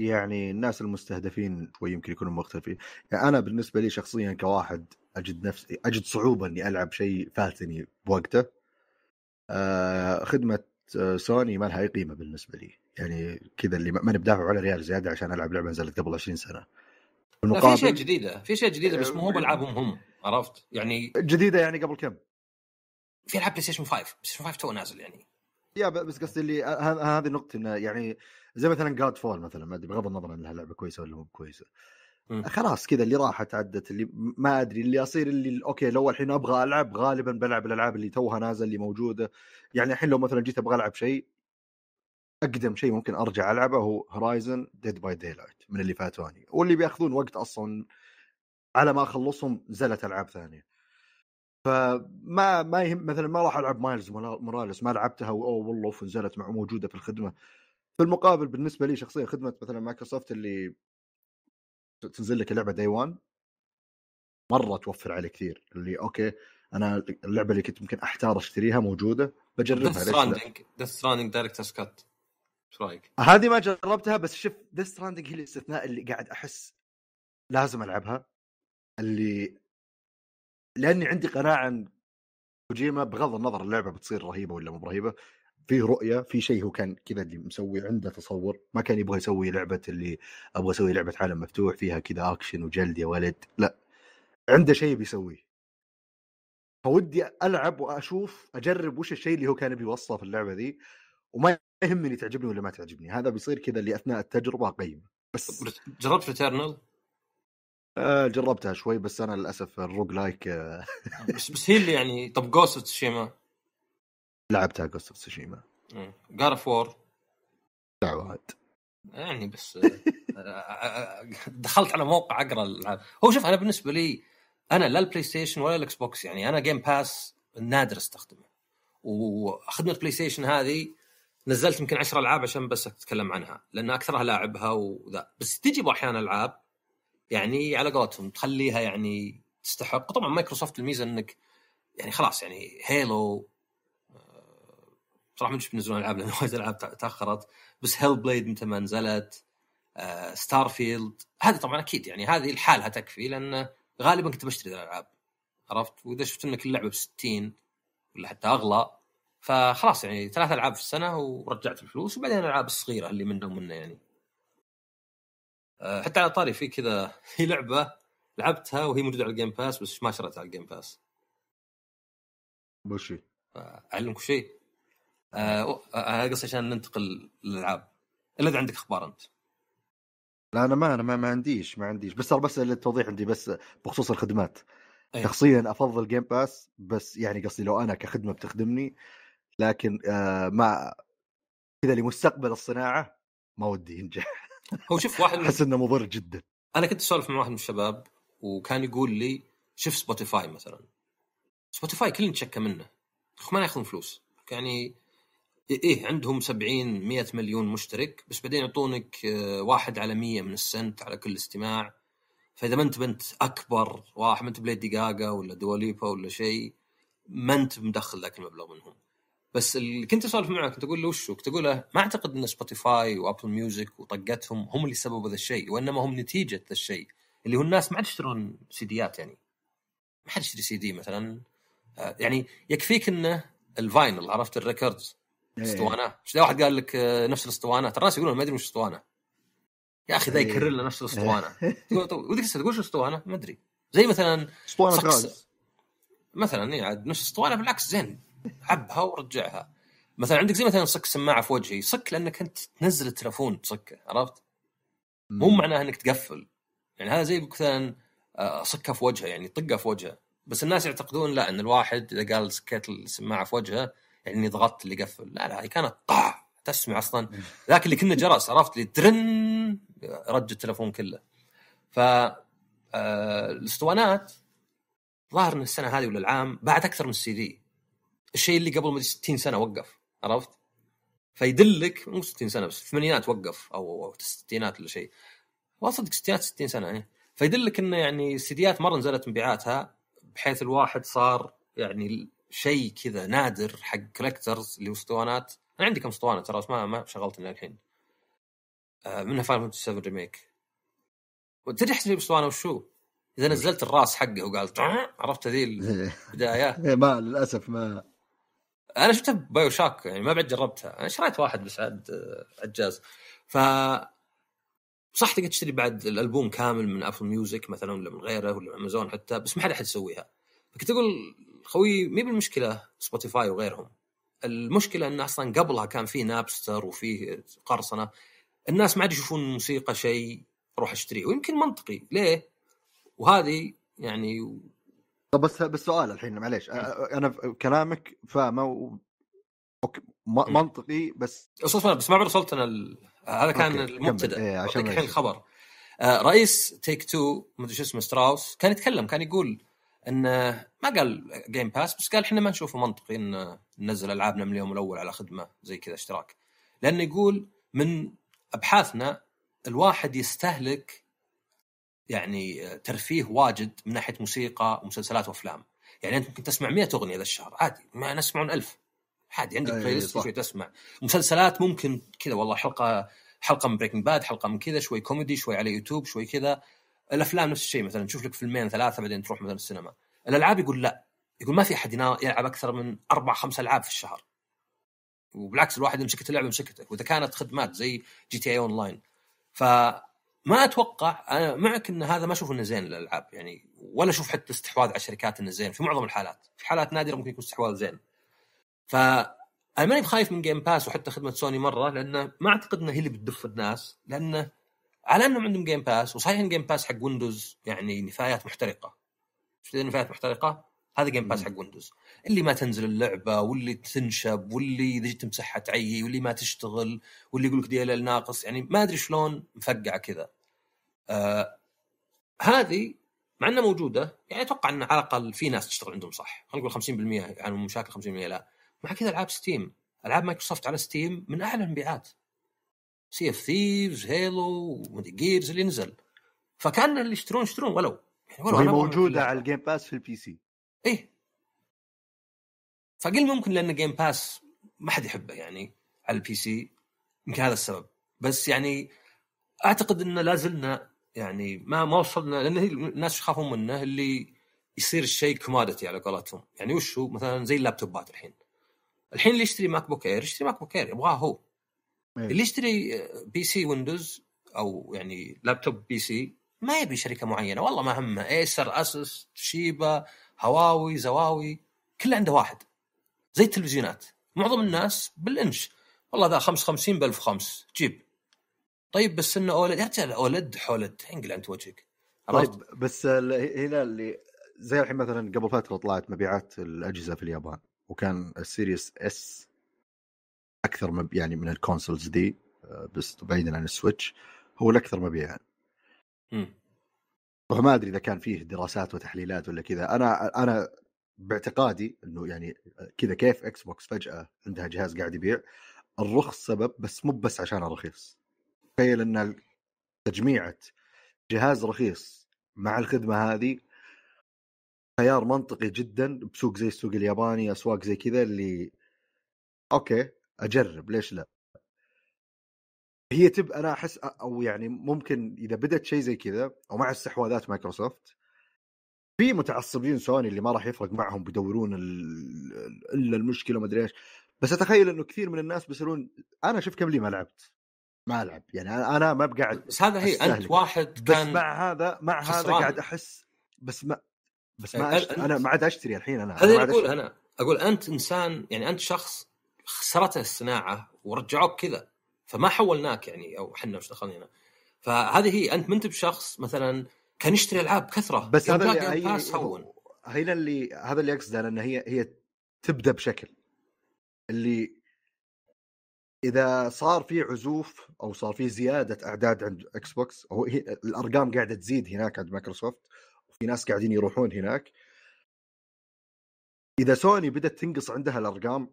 يعني الناس المستهدفين ويمكن يكونوا مختلفين. يعني أنا بالنسبة لي شخصيا كواحد أجد نفسي أجد صعوبة إني ألعب شيء فاتني بوقته. آه خدمة سوني ما لها اي قيمه بالنسبه لي، يعني كذا اللي ما نبدافع على ريال زياده عشان العب لعبه نزلت قبل عشرين سنه. في شيء جديده، في شيء جديده بس مو بالعابهم هم، عرفت يعني جديده. يعني قبل كم في العاب بلاي ستيشن خمسة، بلاي ستيشن خمسة تو نازل يعني، يا بس قصدي اللي هذه النقطه، انه يعني زي مثلا جاد فول مثلا، ما ادري بغض النظر انها لعبه كويسه ولا مو كويسه، خلاص كذا اللي راحت عدت، اللي ما ادري اللي اصير اللي اوكي. لو الحين ابغى العب غالبا بلعب الالعاب اللي توها نازل اللي موجوده. يعني الحين لو مثلا جيت ابغى العب شيء اقدم، شيء ممكن ارجع العبه هو هورايزن ديد باي داي لايت من اللي فاتوني، واللي بياخذون وقت اصلا على ما اخلصهم زلت العاب ثانيه. فما ما يهم مثلا ما راح العب مايلز موراليس، ما لعبتها او والله فنزلت مع موجوده في الخدمه. في المقابل بالنسبه لي شخصيا خدمه مثلا مايكروسوفت اللي تنزل لك اللعبه دايوان مره توفر علي كثير. اللي اوكي انا اللعبه اللي كنت ممكن احتار اشتريها موجوده بجربها. ستراندنج ديث ستراندنج دايركت اسكت، ايش رايك؟ هذه ما جربتها، بس شوف ديث ستراندنج هي الاستثناء اللي قاعد احس لازم العبها، اللي لاني عندي قناعه عن كوجيما بغض النظر اللعبه بتصير رهيبه ولا مو رهيبه. في رؤيه، في شيء هو كان كذا اللي مسوي عنده تصور، ما كان يبغى يسوي لعبه اللي ابغى اسوي لعبه عالم مفتوح فيها كذا اكشن وجلد يا ولد، لا عنده شيء بيسويه. فودي ألعب وأشوف أجرب وش الشيء اللي هو كان بيوصله في اللعبة ذي، وما يهمني تعجبني ولا ما تعجبني، هذا بيصير كذا اللي أثناء التجربة قيمة. بس جربت ريتيرنال؟ آه جربتها شوي بس أنا للأسف الروج لايك آه بس بس هي اللي يعني. طب جوست تسوشيما لعبتها؟ جوست تسوشيما، جاد اوف وور دعوات يعني. بس دخلت على موقع أقرأ الألعاب. هو شوف أنا بالنسبة لي أنا لا البلاي ستيشن ولا الإكس بوكس، يعني أنا جيم باس نادر استخدمه، وخدمة البلاي ستيشن هذه نزلت يمكن عشرة ألعاب عشان بس أتكلم عنها، لأن أكثرها لاعبها وذا. بس تجيب أحيانا ألعاب يعني على قولتهم تخليها يعني تستحق. طبعا مايكروسوفت الميزة أنك يعني خلاص يعني هيلو صراحة ما بنزلون ألعاب لأن وايد ألعاب تأخرت، بس هيل بليد متى ما نزلت، ستارفيلد، هذه طبعا أكيد يعني هذه الحالة تكفي، لأن غالبا كنت بشتري الألعاب عرفت، وإذا شفت إنك اللعبة بستين ولا حتى أغلى فخلاص يعني ثلاث ألعاب في السنة ورجعت الفلوس، وبعدين الألعاب الصغيرة اللي منهم منه يعني. حتى على طاري في كذا هي لعبة لعبتها وهي موجودة على الجيم باس بس ما شريتها على الجيم باس. بشي أعلمكم شيء قصة عشان ننتقل للألعاب، إلا إذا عندك أخبار أنت. لا أنا ما أنا ما, ما عنديش ما عنديش بس بس التوضيح عندي بس بخصوص الخدمات. أيه. شخصيا أفضل جيم باس، بس يعني قصدي لو أنا كخدمة بتخدمني، لكن آه ما كذا لمستقبل الصناعة ما ودي ينجح. هو شوف واحد أحس إنه مضر جدا. أنا كنت أسولف مع واحد من الشباب وكان يقول لي شوف سبوتيفاي مثلا، سبوتيفاي كلنا نتشكى منه ما ناخذون فلوس، يعني إيه عندهم سبعين مئة مليون مشترك بس بعدين يعطونك واحد على مية من السنت على كل استماع. فإذا ما أنت بنت أكبر واحد، ما أنت بليدي جاجا ولا دواليبا ولا شيء، ما أنت مدخل ذاك المبلغ منهم. بس اللي كنت أسولف معه كنت أقول له وشو، كنت أقول له ما أعتقد أن سبوتيفاي وأبل ميوزك وطقتهم هم اللي سبب هذا الشيء، وإنما هم نتيجة هذا الشيء اللي هو الناس ما عاد يشترون سيديات. يعني ما حد يشتري سيدي مثلا، يعني يكفيك أنه الفاينل عرفت الريكوردز اسطوانه. مش ده واحد قال لك نفس الاسطوانه، ترى الناس يقولون ما ادري وش اسطوانه يا اخي، ذا يكرر لنا نفس الاسطوانه. ودك تقول شو اسطوانه ما ادري، زي مثلا اسطوانه غاز مثلا يعني نفس اسطوانه بالعكس، زين عبها ورجعها. مثلا عندك زي مثلا صك سماعه في وجهي، صك لانك انت تنزل التلفون تصكه عرفت، مو معناه انك تقفل. يعني هذا زي مثلا صكه في وجهه يعني طقه في وجهه، بس الناس يعتقدون لا ان الواحد اذا قال سكيت السماعه في وجهه يعني ضغطت اللي قفل، لا لا هي كانت طع تسمع اصلا ذاك اللي كنا جرس عرفت لي ترن رج التلفون كله. ف الاسطوانات ظاهر ان السنه هذه ولا العام بعد اكثر من السي دي، الشيء اللي قبل ستين سنه وقف عرفت، فيدلك مو ستين سنه بس الثمانينات وقف او الستينات ولا شيء، وصلت ستينات ستين سنه يعني. فيدلك انه يعني السيديات مره نزلت مبيعاتها بحيث الواحد صار يعني شيء كذا نادر حق كولكترز اللي اسطوانات. انا عندي كم اسطوانه ترى ما ما شغلت لنا الحين، منها فاير امبلم سفن ريميك. وتدري احسن اسطوانه وشو اذا نزلت الراس حقه وقال عرفت هذه البدايات. ما للاسف ما انا شفتها بايو شاك يعني ما بعد جربتها، انا شريت واحد بس عاد عجاز. ف صح تقدر تشتري بعد الالبوم كامل من ابل ميوزك مثلا ولا من غيره ولا من امازون حتى، بس ما حد احد يسويها. فكنت اقول خوي مي بالمشكلة سبوتيفاي وغيرهم، المشكلة أن أصلا قبلها كان فيه نابستر وفيه قرصنة، الناس ما عاد يشوفون الموسيقى شيء روح اشتريه، ويمكن منطقي ليه وهذه يعني. طب بس بالسؤال الحين معليش أنا كلامك فاهمه منطقي بس أصلاً بس ما عمري وصلت أنا ال... هذا كان المبتدأ. إيه عشان الحين خبر رئيس تيك تو مدري شو اسمه ستراوس كان يتكلم، كان يقول انه ما قال جيم باس بس قال احنا ما نشوفه منطقي ان ننزل العابنا من اليوم الاول على خدمه زي كذا اشتراك، لانه يقول من ابحاثنا الواحد يستهلك يعني ترفيه واجد من ناحيه موسيقى ومسلسلات وافلام. يعني انت ممكن تسمع مئة اغنيه ذا الشهر عادي، ما نسمعون ألف عادي، عندك بلاي ليست شوي تسمع مسلسلات ممكن كذا والله حلقه حلقه من بريكنج باد، حلقه من كذا، شوي كوميدي، شوي على يوتيوب، شوي كذا. الأفلام نفس الشيء مثلا تشوف لك فيلمين ثلاثة بعدين تروح مثلا السينما. الألعاب يقول لا، يقول ما في أحد يلعب أكثر من أربع خمس ألعاب في الشهر، وبالعكس الواحد يمسكت اللعبة مسكتك، وإذا كانت خدمات زي جي تي اي أونلاين. ف ما اتوقع، انا معك ان هذا ما اشوف انه زين للالعاب يعني، ولا اشوف حتى استحواذ على شركات انه زين في معظم الحالات، في حالات نادره ممكن يكون استحواذ زين. ف انا ماني بخايف من جيم باس وحتى خدمه سوني مره، لانه ما اعتقد انها هي اللي بتدف الناس، لانه على انهم عندهم جيم باس، وصحيح ان جيم باس حق ويندوز يعني نفايات محترقه، شفت نفايات محترقه، هذا جيم باس حق ويندوز اللي ما تنزل اللعبه واللي تنشب واللي اذا جيت تمسحها تعي واللي ما تشتغل واللي يقول لك دي ال ال ناقص، يعني ما ادري شلون مفقعه كذا. آه هذه مع انها موجوده يعني اتوقع ان على الاقل في ناس تشتغل عندهم صح، خلينا نقول خمسين بالمية يعني مشاكل خمسين بالمية. لا مع كذا العاب ستيم، العاب مايكروسوفت على ستيم من اعلى المبيعات، سي اف ثيفز، هيلو، مودي جيرز اللي نزل، فكان اللي يشترون يشترون ولو يعني ولو موجوده على الجيم باس في البي سي. ايه فقل ممكن لان جيم باس ما حد يحبه يعني على البي سي، يمكن هذا السبب. بس يعني اعتقد ان لازلنا يعني ما ما وصلنا، لان الناس يخافون منه اللي يصير الشيء كوموديتي على قولتهم. يعني وش هو مثلا زي اللابتوبات الحين، الحين اللي يشتري ماك بوك اير يشتري ماك بوك اير يبغاه هو، اللي يشتري بي سي ويندوز او يعني لابتوب بي سي ما يبي شركه معينه، والله ما همه ايسر، اسس، شيبا، هواوي، زواوي، كله عنده واحد. زي التلفزيونات معظم الناس بالانش، والله ذا خمس خمسين بالف خمس جيب. طيب بس انه اولد، يا رجال اولد حولد انقل عند وجهك. طيب بس هنا اللي زي الحين مثلا قبل فتره طلعت مبيعات الاجهزه في اليابان، وكان السيريس اس اكثر مب... يعني من الكونسولز دي، بس بعيدا عن السويتش هو الاكثر مبيعا. امم ما ادري اذا كان فيه دراسات وتحليلات ولا كذا، انا انا باعتقادي انه يعني كذا كيف اكس بوكس فجاه عندها جهاز قاعد يبيع، الرخص سبب، بس مو بس عشانه رخيص. تخيل ان تجميعة جهاز رخيص مع الخدمه هذه خيار منطقي جدا بسوق زي السوق الياباني، اسواق زي كذا اللي اوكي اجرب ليش لا. هي تب انا احس او يعني ممكن اذا بدت شيء زي كذا، او مع استحواذات مايكروسوفت، في متعصبين سوني اللي ما راح يفرق معهم بيدورون الا المشكله ما ادري ايش، بس اتخيل انه كثير من الناس بيصيرون انا شوف كم لي ما لعبت ما العب يعني انا ما بقعد. بس هذا هي انت واحد كان بس مع هذا مع خسران. هذا قاعد احس بس ما بس ما أشتري. انا ما عاد اشتري الحين. انا هذا اقول أشتري. انا اقول انت انسان يعني انت شخص خسرته الصناعه ورجعوك كذا، فما حولناك يعني او حنا وش دخلنا هنا. فهذه هي انت منت بشخص مثلا كان يشتري العاب كثره، بس هذا اللي هي اللي هذا اللي اقصده، لان هي هي تبدا بشكل اللي اذا صار في عزوف او صار في زياده اعداد عند اكس بوكس، او الارقام قاعده تزيد هناك عند مايكروسوفت، في ناس قاعدين يروحون هناك. إذا سوني بدأت تنقص عندها الأرقام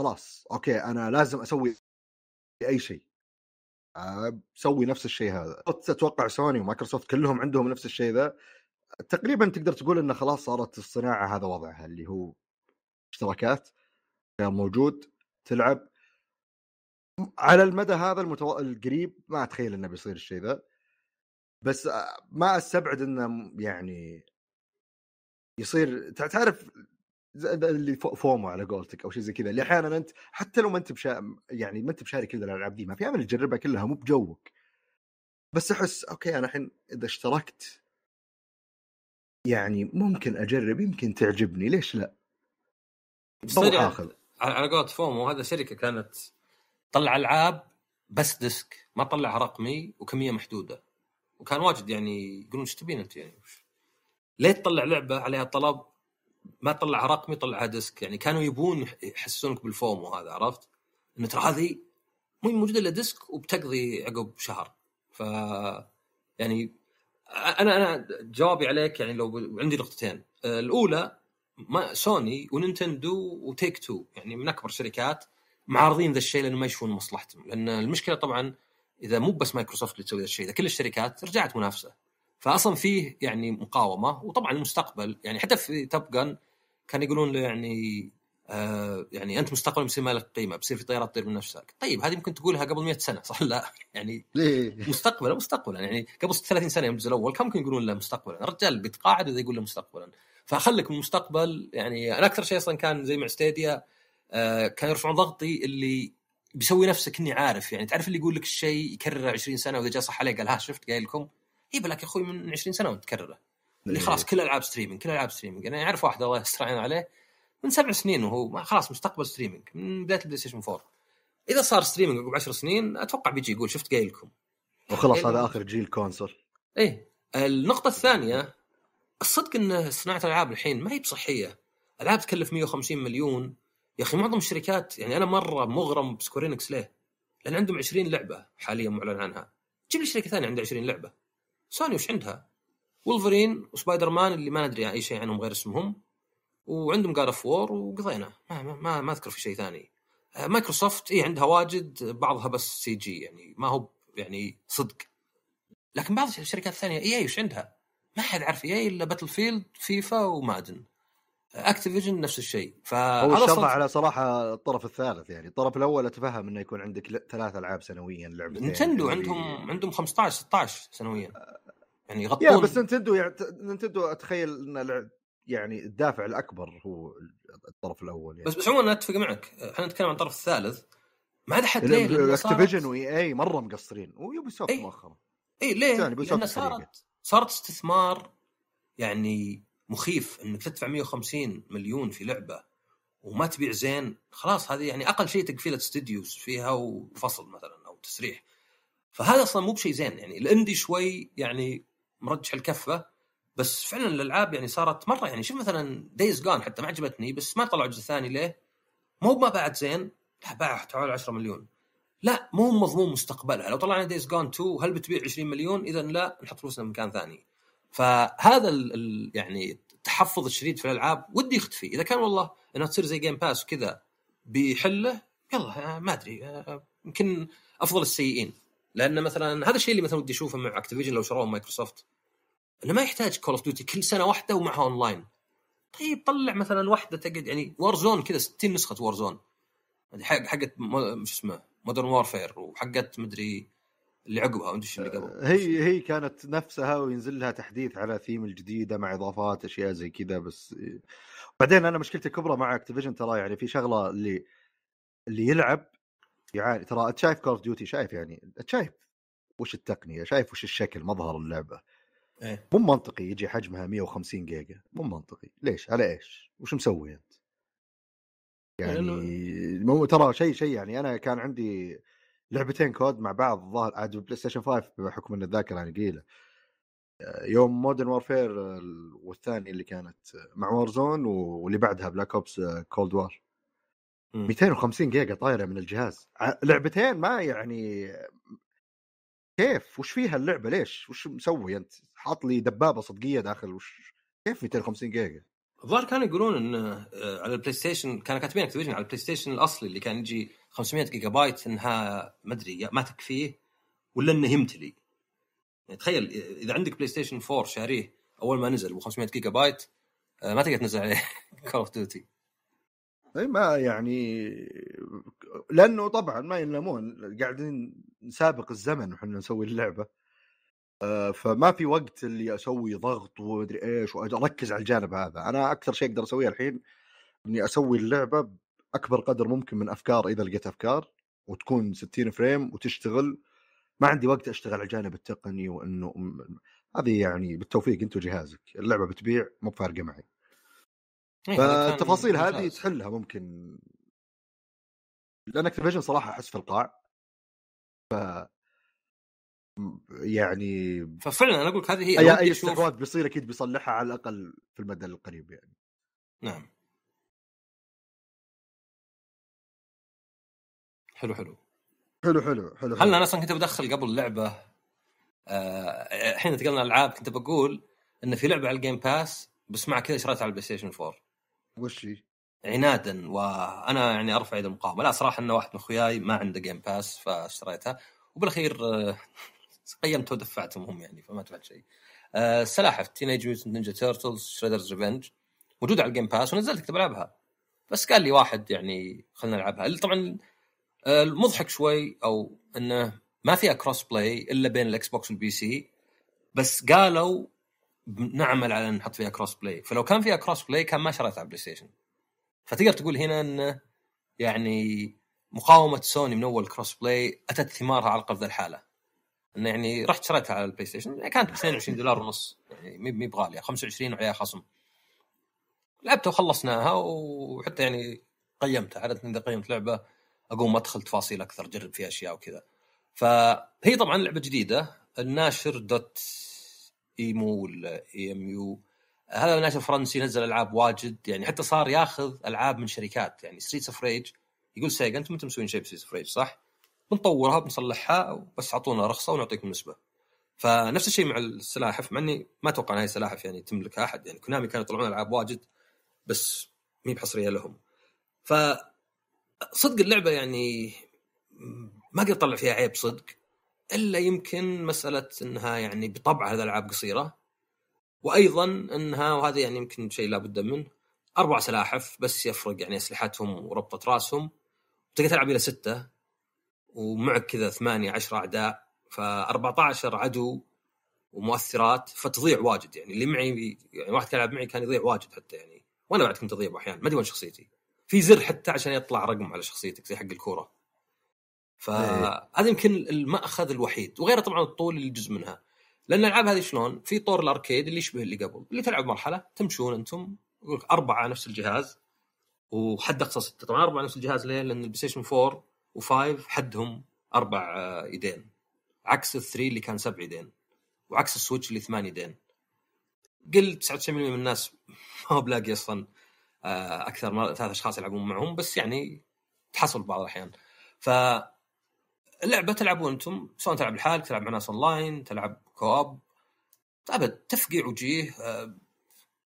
خلاص أوكي أنا لازم أسوي أي شيء أسوي نفس الشيء هذا. تتوقع سوني ومايكروسوفت كلهم عندهم نفس الشيء ذا تقريبا، تقدر تقول إنه خلاص صارت الصناعة هذا وضعها اللي هو اشتراكات موجود تلعب على المدى هذا المتو... القريب. ما أتخيل إنه بيصير الشيء ذا، بس ما استبعد انه يعني يصير تعرف اللي فومو على قولتك او شيء زي كذا، اللي احيانا انت حتى لو ما انت بشا... يعني ما انت بشارك كل الالعاب دي ما في امل تجربها كلها مو بجوك، بس احس اوكي انا الحين اذا اشتركت يعني ممكن اجرب يمكن تعجبني ليش لا. على قولت فومو هذا شركه كانت تطلع العاب بس ديسك، ما طلعها رقمي وكميه محدوده، وكان واجد يعني يقولون ايش تبين انت يعني ليه تطلع لعبه عليها طلب ما تطلعها رقمي طلعها ديسك. يعني كانوا يبون يحسونك بالفومو هذا، عرفت ان ترى هذه مو موجوده الا ديسك وبتقضي عقب شهر. ف يعني انا انا جوابي عليك يعني لو عندي نقطتين، الاولى ما سوني ونينتندو وتيك تو يعني من اكبر شركات معارضين ذا الشيء لانه ما يشوفون مصلحتهم، لان المشكله طبعا إذا مو بس مايكروسوفت اللي تسوي هذا الشيء، إذا كل الشركات رجعت منافسة، فأصلا فيه يعني مقاومة. وطبعا المستقبل يعني حتى في توب جن كان يقولون له يعني آه يعني أنت مستقبل بصير ما لك قيمة، بصير في طيارات تطير من نفسك. طيب هذه ممكن تقولها قبل مئة سنة صح لا يعني مستقبلا مستقبلا يعني قبل ثلاثين سنة يوم الجزء الأول كان ممكن يقولون له مستقبلا، الرجال بيتقاعد وذا يقول له مستقبلا. فأخلك من المستقبل يعني أنا أكثر شيء أصلا كان زي مع ستيديا آه كان يرفعون ضغطي اللي بيسوي نفسك اني عارف، يعني تعرف اللي يقول لك الشيء يكرره عشرين سنه واذا جاء صح عليه قال ها شفت قايل لكم. اي بلاك يا اخوي من عشرين سنه وتكرره اللي خلاص كل العاب ستريمينج كل العاب ستريمينج. انا اعرف واحد الله يسترعين عليه من سبع سنين وهو خلاص مستقبل ستريمينج من بدايه البلاي ستيشن فور. اذا صار ستريمينج عقب عشر سنين اتوقع بيجي يقول شفت قايل لكم وخلاص هذا اخر جيل كونسول. ايه النقطه الثانيه الصدق ان صناعه الالعاب الحين ما هي بصحيه، العاب تكلف مية وخمسين مليون يا اخي. معظم الشركات يعني انا مره مغرم بسكوير إنكس ليه، لان عندهم عشرين لعبه حاليا معلن عنها، جيب لي شركه ثانيه عندها عشرين لعبه. سوني وش عندها؟ وولفرين وسبايدر مان اللي ما ندري اي شيء عنهم غير اسمهم، وعندهم جاد اوف وور وقضينا، ما ما ما اذكر في شيء ثاني. مايكروسوفت اي عندها واجد، بعضها بس سي جي يعني ما هو يعني صدق. لكن بعض الشركات الثانيه اي اي وش عندها؟ ما حد عارف اي الا باتل فيلد فيفا ومادن. اكتيفيجن نفس الشيء. فهو الشرط على صراحه الطرف الثالث، يعني الطرف الاول اتفهم انه يكون عندك ثلاث العاب سنويا، لعبه نينتندو عندهم عندهم خمستاشر ستاشر سنويا يعني يغطون. يا بس نينتندو يعني نينتندو اتخيل ان يعني الدافع الاكبر هو الطرف الاول يعني. بس بس عموما اتفق معك، احنا نتكلم عن الطرف الثالث ما عاد حد ليه اكتيفيجن واي اي مره مقصرين ويوبي سوفت مؤخرا. اي ليه؟ لأن صارت صارت استثمار يعني مخيف، انك تدفع مية وخمسين مليون في لعبه وما تبيع زين خلاص هذه يعني اقل شيء تقفيله استديوز فيها وفصل مثلا او تسريح، فهذا اصلا مو بشيء زين. يعني الاندي شوي يعني مرجح الكفه، بس فعلا الالعاب يعني صارت مره يعني شوف مثلا دايز جان حتى ما عجبتني بس ما طلعوا جزء ثاني ليه؟ مو ما باعت زين، لا باعت حوالي عشرة مليون، لا مو مضمون مستقبلها. لو طلعنا دايز جان تو هل بتبيع عشرين مليون؟ اذا لا نحط فلوسنا مكان ثاني. فهذا ال يعني التحفظ الشديد في الالعاب ودي يختفي. اذا كان والله انها تصير زي جيم باس وكذا بيحله يلا ما ادري يمكن افضل السيئين، لان مثلا هذا الشيء اللي مثلا ودي اشوفه مع اكتيفيجن لو شروه مايكروسوفت، انه ما يحتاج كول اوف ديوتي كل سنه واحده ومعها اونلاين. طيب طلع مثلا واحده تقعد يعني وارزون كذا ستين نسخه وارزون حق حقت مش اسمه مودرن وارفير وحقت مدري اللي عقبها وندش اللي قبل، هي هي كانت نفسها وينزل لها تحديث على ثيم الجديدة مع إضافات أشياء زي كذا. بس بعدين أنا مشكلتي كبرى مع أكتيفيجن ترى يعني في شغلة اللي اللي يلعب يعني ترى تشايف كول أوف ديوتي شايف يعني تشايف وش التقنية شايف وش الشكل مظهر اللعبة إيه؟ مو منطقي يجي حجمها مية وخمسين جيجا، مو منطقي. ليش على إيش وش مسوي أنت يعني إيه؟ مو ترى شيء شيء يعني أنا كان عندي لعبتين كود مع بعض الظاهر عاد بلاي ستيشن خمسة بحكم ان الذاكره يعني قليله، يوم مودرن وارفير والثاني اللي كانت مع وارزون واللي بعدها بلاك اوبس كولد وار ميتين وخمسين جيجا طايره من الجهاز. لعبتين ما يعني كيف وش فيها اللعبه ليش وش مسوي انت حاط لي دبابه صدقيه داخل وش كيف ميتين وخمسين جيجا؟ الظاهر كانوا يقولون ان على البلاي ستيشن كانوا كاتبين اكتيفيجن على البلاي ستيشن الاصلي اللي كان يجي خمسمية جيجا بايت انها ما ادري ما تكفيه ولا انه يمتلي. يعني تخيل اذا عندك بلاي ستيشن فور شاريه اول ما نزل وخمسمية جيجا بايت ما تقدر تنزل عليه كول اوف ديوتي. اي ما يعني لانه طبعا ما ينلمون قاعدين نسابق الزمن وحنا نسوي اللعبه، فما في وقت اللي اسوي ضغط وادري ايش واركز على الجانب هذا. انا اكثر شيء اقدر اسويه الحين اني اسوي اللعبه اكبر قدر ممكن من افكار اذا لقيت افكار وتكون ستين فريم وتشتغل. ما عندي وقت اشتغل على الجانب التقني وانه هذه يعني بالتوفيق انت وجهازك اللعبه بتبيع مو فارقه معي. فالتفاصيل هذه تحلها ممكن، لان اكتيفيجن صراحه احس في القاع ف يعني ففعلا انا اقول لك هذه هي اي, أي استحواذ بيصير اكيد بيصلحها على الاقل في المدى القريب يعني. نعم حلو حلو حلو حلو حلو. هل انا اصلا كنت بدخل قبل لعبه الحين آه... تقلنا العاب، كنت بقول ان في لعبه على الجيم باس بس مع كذا شريتها على البلاي ستيشن فور وش هي عنادا، وانا يعني ارفع يد المقاومه. لا صراحه ان واحد من اخوياي ما عنده جيم باس فاشتريتها وبالاخير آه... قيمته ودفعتهم يعني فما دفعت شيء. آه... سلاحف تينيج ميوتنت نينجا تيرتلز شريدرز ريفنج موجوده على الجيم باس ونزلت كنت بلعبها، بس قال لي واحد يعني خلنا نلعبها اللي طبعا المضحك شوي او انه ما فيها كروس بلاي الا بين الاكس بوكس والبي سي، بس قالوا بنعمل على نحط فيها كروس بلاي، فلو كان فيها كروس بلاي كان ما شريتها على البلاي ستيشن. فتقدر تقول هنا انه يعني مقاومه سوني من اول كروس بلاي اتت ثمارها على قفز الحاله. انه يعني رحت شريتها على البلاي ستيشن كانت ب اثنين وعشرين دولار ونص، يعني مي بغاليه، خمسة وعشرين وعليها خصم. لعبتها وخلصناها، وحتى يعني قيمتها، عاده اذا قيمت لعبه اقوم ادخل تفاصيل اكثر، جرب فيها اشياء وكذا. فهي طبعا لعبه جديده، الناشر دوت ايمو اي ام يو، هذا الناشر فرنسي نزل العاب واجد، يعني حتى صار ياخذ العاب من شركات، يعني ستريتس اوف ريج يقول سيجا انتم انتم مسوين شيء بستريتس اوف ريج صح؟ بنطورها بنصلحها بس اعطونا رخصه ونعطيكم نسبه. فنفس الشيء مع السلاحف، مع اني ما اتوقع ان هاي السلاحف يعني تملكها احد، يعني كونامي كانوا يطلعون العاب واجد بس مين بحصريه لهم. ف صدق اللعبه يعني ما اقدر اطلع فيها عيب صدق، الا يمكن مساله انها يعني بطبع هذا العاب قصيره، وايضا انها وهذا يعني يمكن شيء لا بد منه، اربع سلاحف بس يفرق يعني اسلحتهم وربطه راسهم، تقدر تلعب الى سته، ومعك كذا ثمانيه عشره اعداء، فاربعتاشر عدو ومؤثرات، فتضيع واجد. يعني اللي معي يعني واحد كان يلعب معي كان يضيع واجد حتى، يعني وانا بعد كنت اضيع احيانا، ما ادري وين شخصيتي، في زر حتى عشان يطلع رقم على شخصيتك زي حق الكوره. فهذا يمكن المأخذ الوحيد، وغيره طبعا الطول اللي جزء منها، لان الالعاب هذه شلون في طور الاركيد اللي يشبه اللي قبل، اللي تلعب مرحله تمشون انتم اربعه نفس الجهاز وحد اقصى سته. طبعا اربعه نفس الجهاز ليه؟ لان البلاي ستيشن أربعة وخمسة حدهم اربع يدين، عكس الثري اللي كان سبع يدين، وعكس السويتش اللي ثمان يدين. قلت تسعة وتسعين بالمئة من الناس ما هو بلاقي اصلا اكثر من ثلاث اشخاص يلعبون معهم، بس يعني تحصل بعض الاحيان. ف اللعبه تلعبون انتم سواء تلعب لحالك، تلعب مع ناس اونلاين، تلعب كوب، ابد تفقيع وجيه.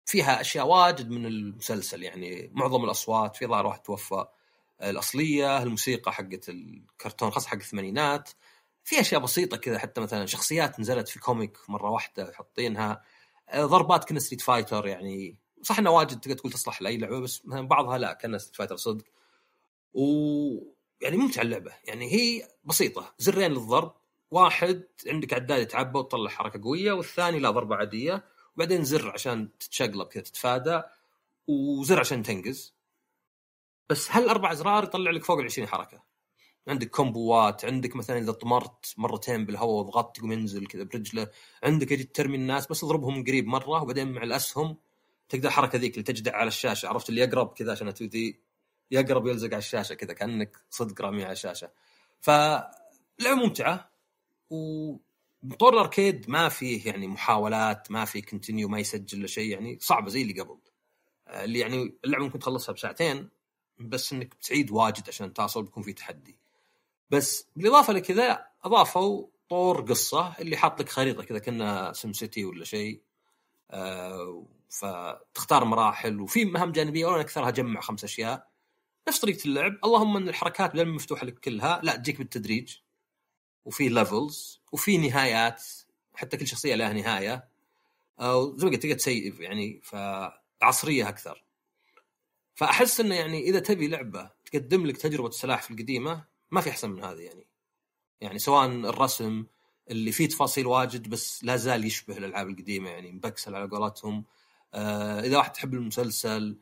فيها اشياء واجد من المسلسل، يعني معظم الاصوات، في ظاهر واحد توفى الاصليه، الموسيقى حقت الكرتون خاصه حق الثمانينات، في اشياء بسيطه كذا، حتى مثلا شخصيات نزلت في كوميك مره واحده حاطينها، ضربات كنا ستريت فايتر، يعني صح انه واجد تقدر تقول تصلح لاي لعبه، بس مثلا بعضها لا كنا ستريت فايتر صدق. و يعني ممتعه اللعبه، يعني هي بسيطه، زرين للضرب، واحد عندك عداد يتعبى وتطلع حركه قويه، والثاني لا ضربه عاديه، وبعدين زر عشان تتشقلب كذا تتفادى، وزر عشان تنقز. بس هالاربع ازرار يطلع لك فوق العشرين حركه، عندك كومبوات، عندك مثلا اذا طمرت مرتين بالهواء وضغطت يقوم ينزل كذا برجله، عندك يجي ترمي الناس بس اضربهم قريب مره، وبعدين مع الاسهم تقدر الحركه ذيك اللي تجدع على الشاشه، عرفت اللي يقرب كذا عشان تودي يقرب يلزق على الشاشه كذا كانك صدق رامي على الشاشه. فلعبه ممتعه، وطور الاركيد ما فيه يعني محاولات، ما فيه كونتينيو، ما يسجل له شيء، يعني صعبه زي اللي قبل، اللي يعني اللعبه ممكن تخلصها بساعتين، بس انك بتعيد واجد عشان توصل، بيكون في تحدي. بس بالاضافه لكذا اضافوا طور قصه اللي حاط لك خريطه كذا كنا سم سيتي ولا شيء، أه فتختار مراحل، وفي مهام جانبيه، وانا اكثرها جمع خمس اشياء نفس طريقه اللعب، اللهم ان الحركات بدل ما مفتوحه لك كلها لا تجيك بالتدريج، وفي ليفلز، وفي نهايات، حتى كل شخصيه لها نهايه، او زي ما قلت تقدر تسيف يعني، فعصريه اكثر. فاحس انه يعني اذا تبي لعبه تقدم لك تجربه السلاحف القديمه ما في احسن من هذه، يعني يعني سواء الرسم اللي فيه تفاصيل واجد بس لا زال يشبه الالعاب القديمه، يعني مبكسل على قولتهم، آه اذا واحد تحب المسلسل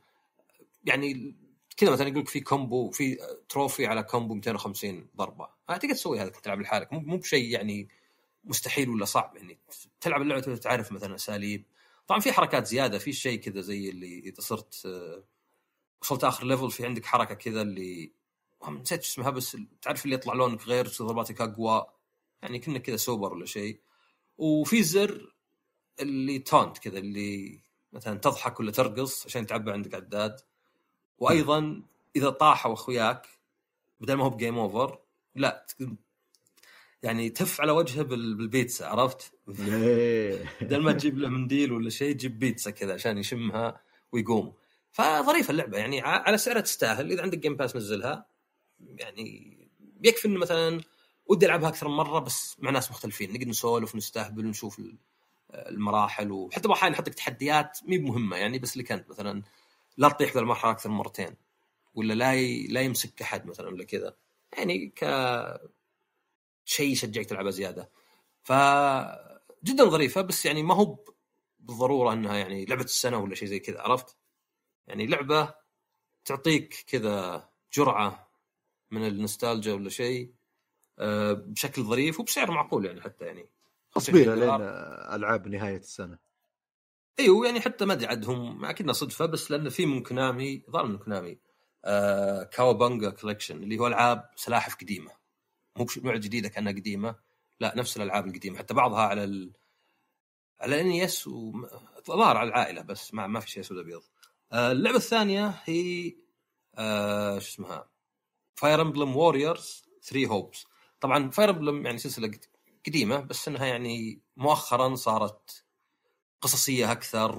يعني كذا، مثلا يقولك في كومبو، في تروفي على كومبو مئتين وخمسين ضربه، تقدر تسوي هذا، تلعب لحالك، مو مو بشيء يعني مستحيل ولا صعب، يعني تلعب اللعبه وتعرف مثلا اساليب. طبعا في حركات زياده، في شيء كذا زي اللي اذا صرت وصلت اخر ليفل في عندك حركه كذا اللي نسيت اسمها، بس تعرف اللي يطلع لونك غير وضرباتك اقوى، يعني كنا كذا سوبر ولا شيء. وفي زر اللي تونت كذا، اللي مثلا تضحك ولا ترقص عشان تعبى عندك عداد. وايضا اذا طاحوا اخوياك بدل ما هو بجيم اوفر لا يعني تف على وجهه بالبيتزا، عرفت؟ بدل ما تجيب له منديل ولا شيء تجيب بيتزا كذا عشان يشمها ويقوم. فظريفه اللعبه يعني، على سعرها تستاهل، اذا عندك جيم باس نزلها، يعني بيكفي انه مثلا ودي العبها اكثر من مره بس مع ناس مختلفين، نقدر نسولف ونستهبل ونشوف المراحل، وحتى بحال نحط لك تحديات مي مهمه يعني، بس اللي كانت مثلا لا تطيح في المرحله اكثر من مرتين، ولا لا ي... لا يمسك احد مثلا ولا كذا، يعني ك شيء يشجعك تلعبها زياده. ف جدا ظريفه، بس يعني ما هو بالضروره انها يعني لعبه السنه ولا شيء زي كذا، عرفت؟ يعني لعبه تعطيك كذا جرعه من النوستالجيا ولا شيء أه بشكل ظريف وبسعر معقول يعني حتى يعني تصبير لين العاب نهايه السنه. ايوه يعني حتى ما ادري عدهم اكيد ما صدفه، بس لانه في من كونامي ظل من كونامي آه كاوابانجا كولكشن اللي هو العاب سلاحف قديمه، مو نوع جديده كانها قديمه، لا نفس الالعاب القديمه حتى بعضها على ال... على ان يس وظهر على العائله بس ما ما في شيء اسود ابيض. آه اللعبه الثانيه هي آه شو اسمها Fire Emblem Warriors Three Houses. طبعا Fire Emblem يعني سلسله قديمه بس انها يعني مؤخرا صارت قصصيه اكثر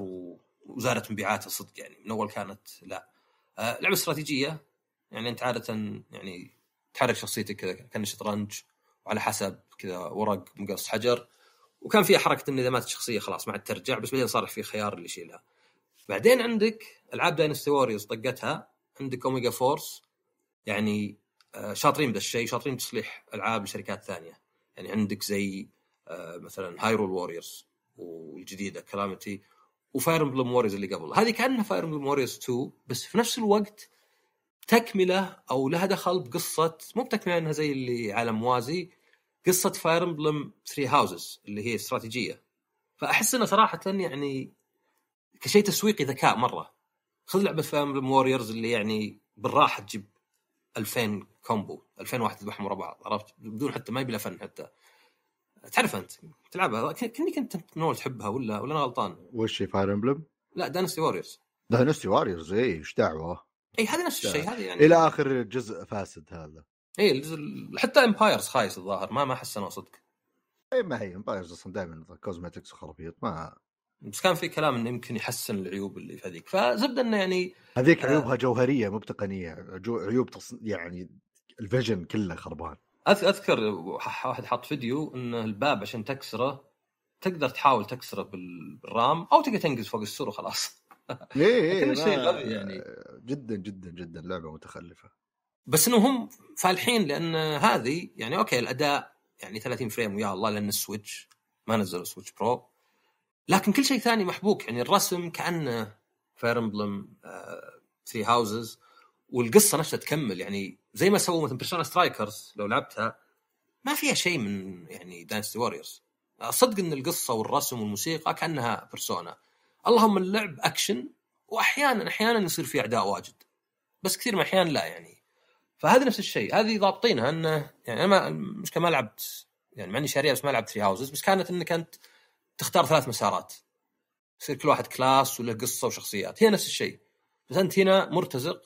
وزادت مبيعاتها صدق يعني، من اول كانت لا آه لعبه استراتيجيه يعني انت عاده يعني تحرك شخصيتك كذا كان شطرنج وعلى حسب كذا ورق مقص حجر، وكان فيها حركه ان اذا ماتت الشخصيه خلاص ما عاد ترجع، بس بعدين صار في خيار اللي يشيلها. بعدين عندك العاب داينستي ووريرز طقتها، عندك اوميجا فورس يعني آه شاطرين بهذا الشيء، شاطرين تصليح العاب لشركات ثانيه يعني عندك زي آه مثلا هايرول ووريرز والجديده كلامتي وفاير امبلم ووريرز اللي قبل، هذه كانها فاير امبلم ووريرز تو بس في نفس الوقت تكمله او لها دخل بقصه، مو بتكمله انها زي اللي عالم موازي، قصه فاير امبلم ثري هاوسز اللي هي استراتيجيه. فاحس انه صراحه يعني كشيء تسويقي ذكاء مره، خذ لعبه فاير امبلم ووريرز اللي يعني بالراحه تجيب ألفين كومبو ألفين واحد يذبحهم ورا بعض، عرفت بدون حتى ما يبي فن حتى تعرف انت تلعبها كني كنت من اول تحبها ولا ولا انا غلطان؟ وش فاير امبلم؟ لا داينستي واريورز. داينستي واريورز اي ايش دعوه؟ اي هذا نفس الشيء هذا يعني الى اخر جزء فاسد هذا اي الجزء... حتى امبايرز خايس الظاهر ما ما حسنا صدق. اي ما هي امبايرز اصلا دائما كوزماتكس وخرابيط ما، بس كان في كلام انه يمكن يحسن العيوب اللي في هذيك، فزبد انه يعني هذيك عيوبها آه... جوهريه مو تقنيه، عيوب تص... يعني الفيجن كله خربان. اذكر واحد حط فيديو ان الباب عشان تكسره تقدر تحاول تكسره بالرام او تقدر تنقز فوق السور وخلاص. ايه شيء غبي يعني جدا جدا جدا لعبه متخلفه، بس انه هم فالحين لان هذه يعني اوكي الاداء يعني ثلاثين فريم ويا الله لان السويتش ما نزلوا سويتش برو، لكن كل شيء ثاني محبوك يعني الرسم كانه فاير امبلم ثري هاوسز والقصه نفسها تكمل يعني زي ما سووا مثل بيرسونا سترايكرز لو لعبتها ما فيها شيء من يعني داينستي واريورز. صدق ان القصه والرسم والموسيقى كانها بيرسونا، اللهم اللعب اكشن واحيانا احيانا يصير في اعداء واجد بس كثير من احيان لا يعني، فهذا نفس الشيء هذه ضابطينها انه يعني انا مش كما لعبت يعني معني شاريها بس ما لعبت ثري هاوسز، بس كانت انك انت تختار ثلاث مسارات يصير كل واحد كلاس وله قصه وشخصيات، هي نفس الشيء بس انت هنا مرتزق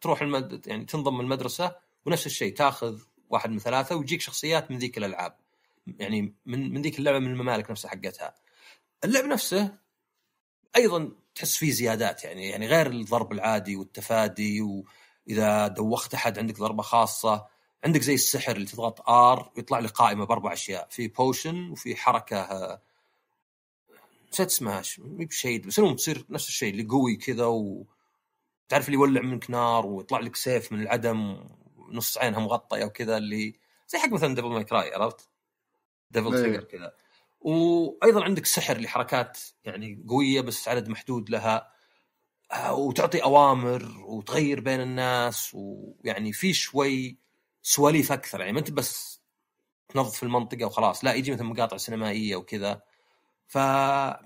تروح المد... يعني تنضم المدرسة ونفس الشيء تاخذ واحد من ثلاثة ويجيك شخصيات من ذيك الألعاب يعني من من ذيك اللعبة من الممالك نفسها حقتها. اللعب نفسه أيضا تحس فيه زيادات يعني يعني غير الضرب العادي والتفادي، وإذا دوخت أحد عندك ضربة خاصة، عندك زي السحر اللي تضغط آر ويطلع لي قائمة بأربع أشياء، في بوشن وفي حركة نسيت اسمها مي بشيد بس المهم تصير نفس الشيء اللي قوي كذا و تعرف اللي يولع منك نار ويطلع لك سيف من العدم نص عينها مغطيه وكذا اللي زي حق مثلا ديفل ماي كراي عرفت ديفل تريجر كذا. وايضا عندك سحر اللي حركات يعني قويه بس عدد محدود لها وتعطي اوامر وتغير بين الناس، ويعني في شوي سواليف اكثر يعني ما انت بس تنظف المنطقه وخلاص، لا يجي مثلا مقاطع سينمائيه وكذا. فما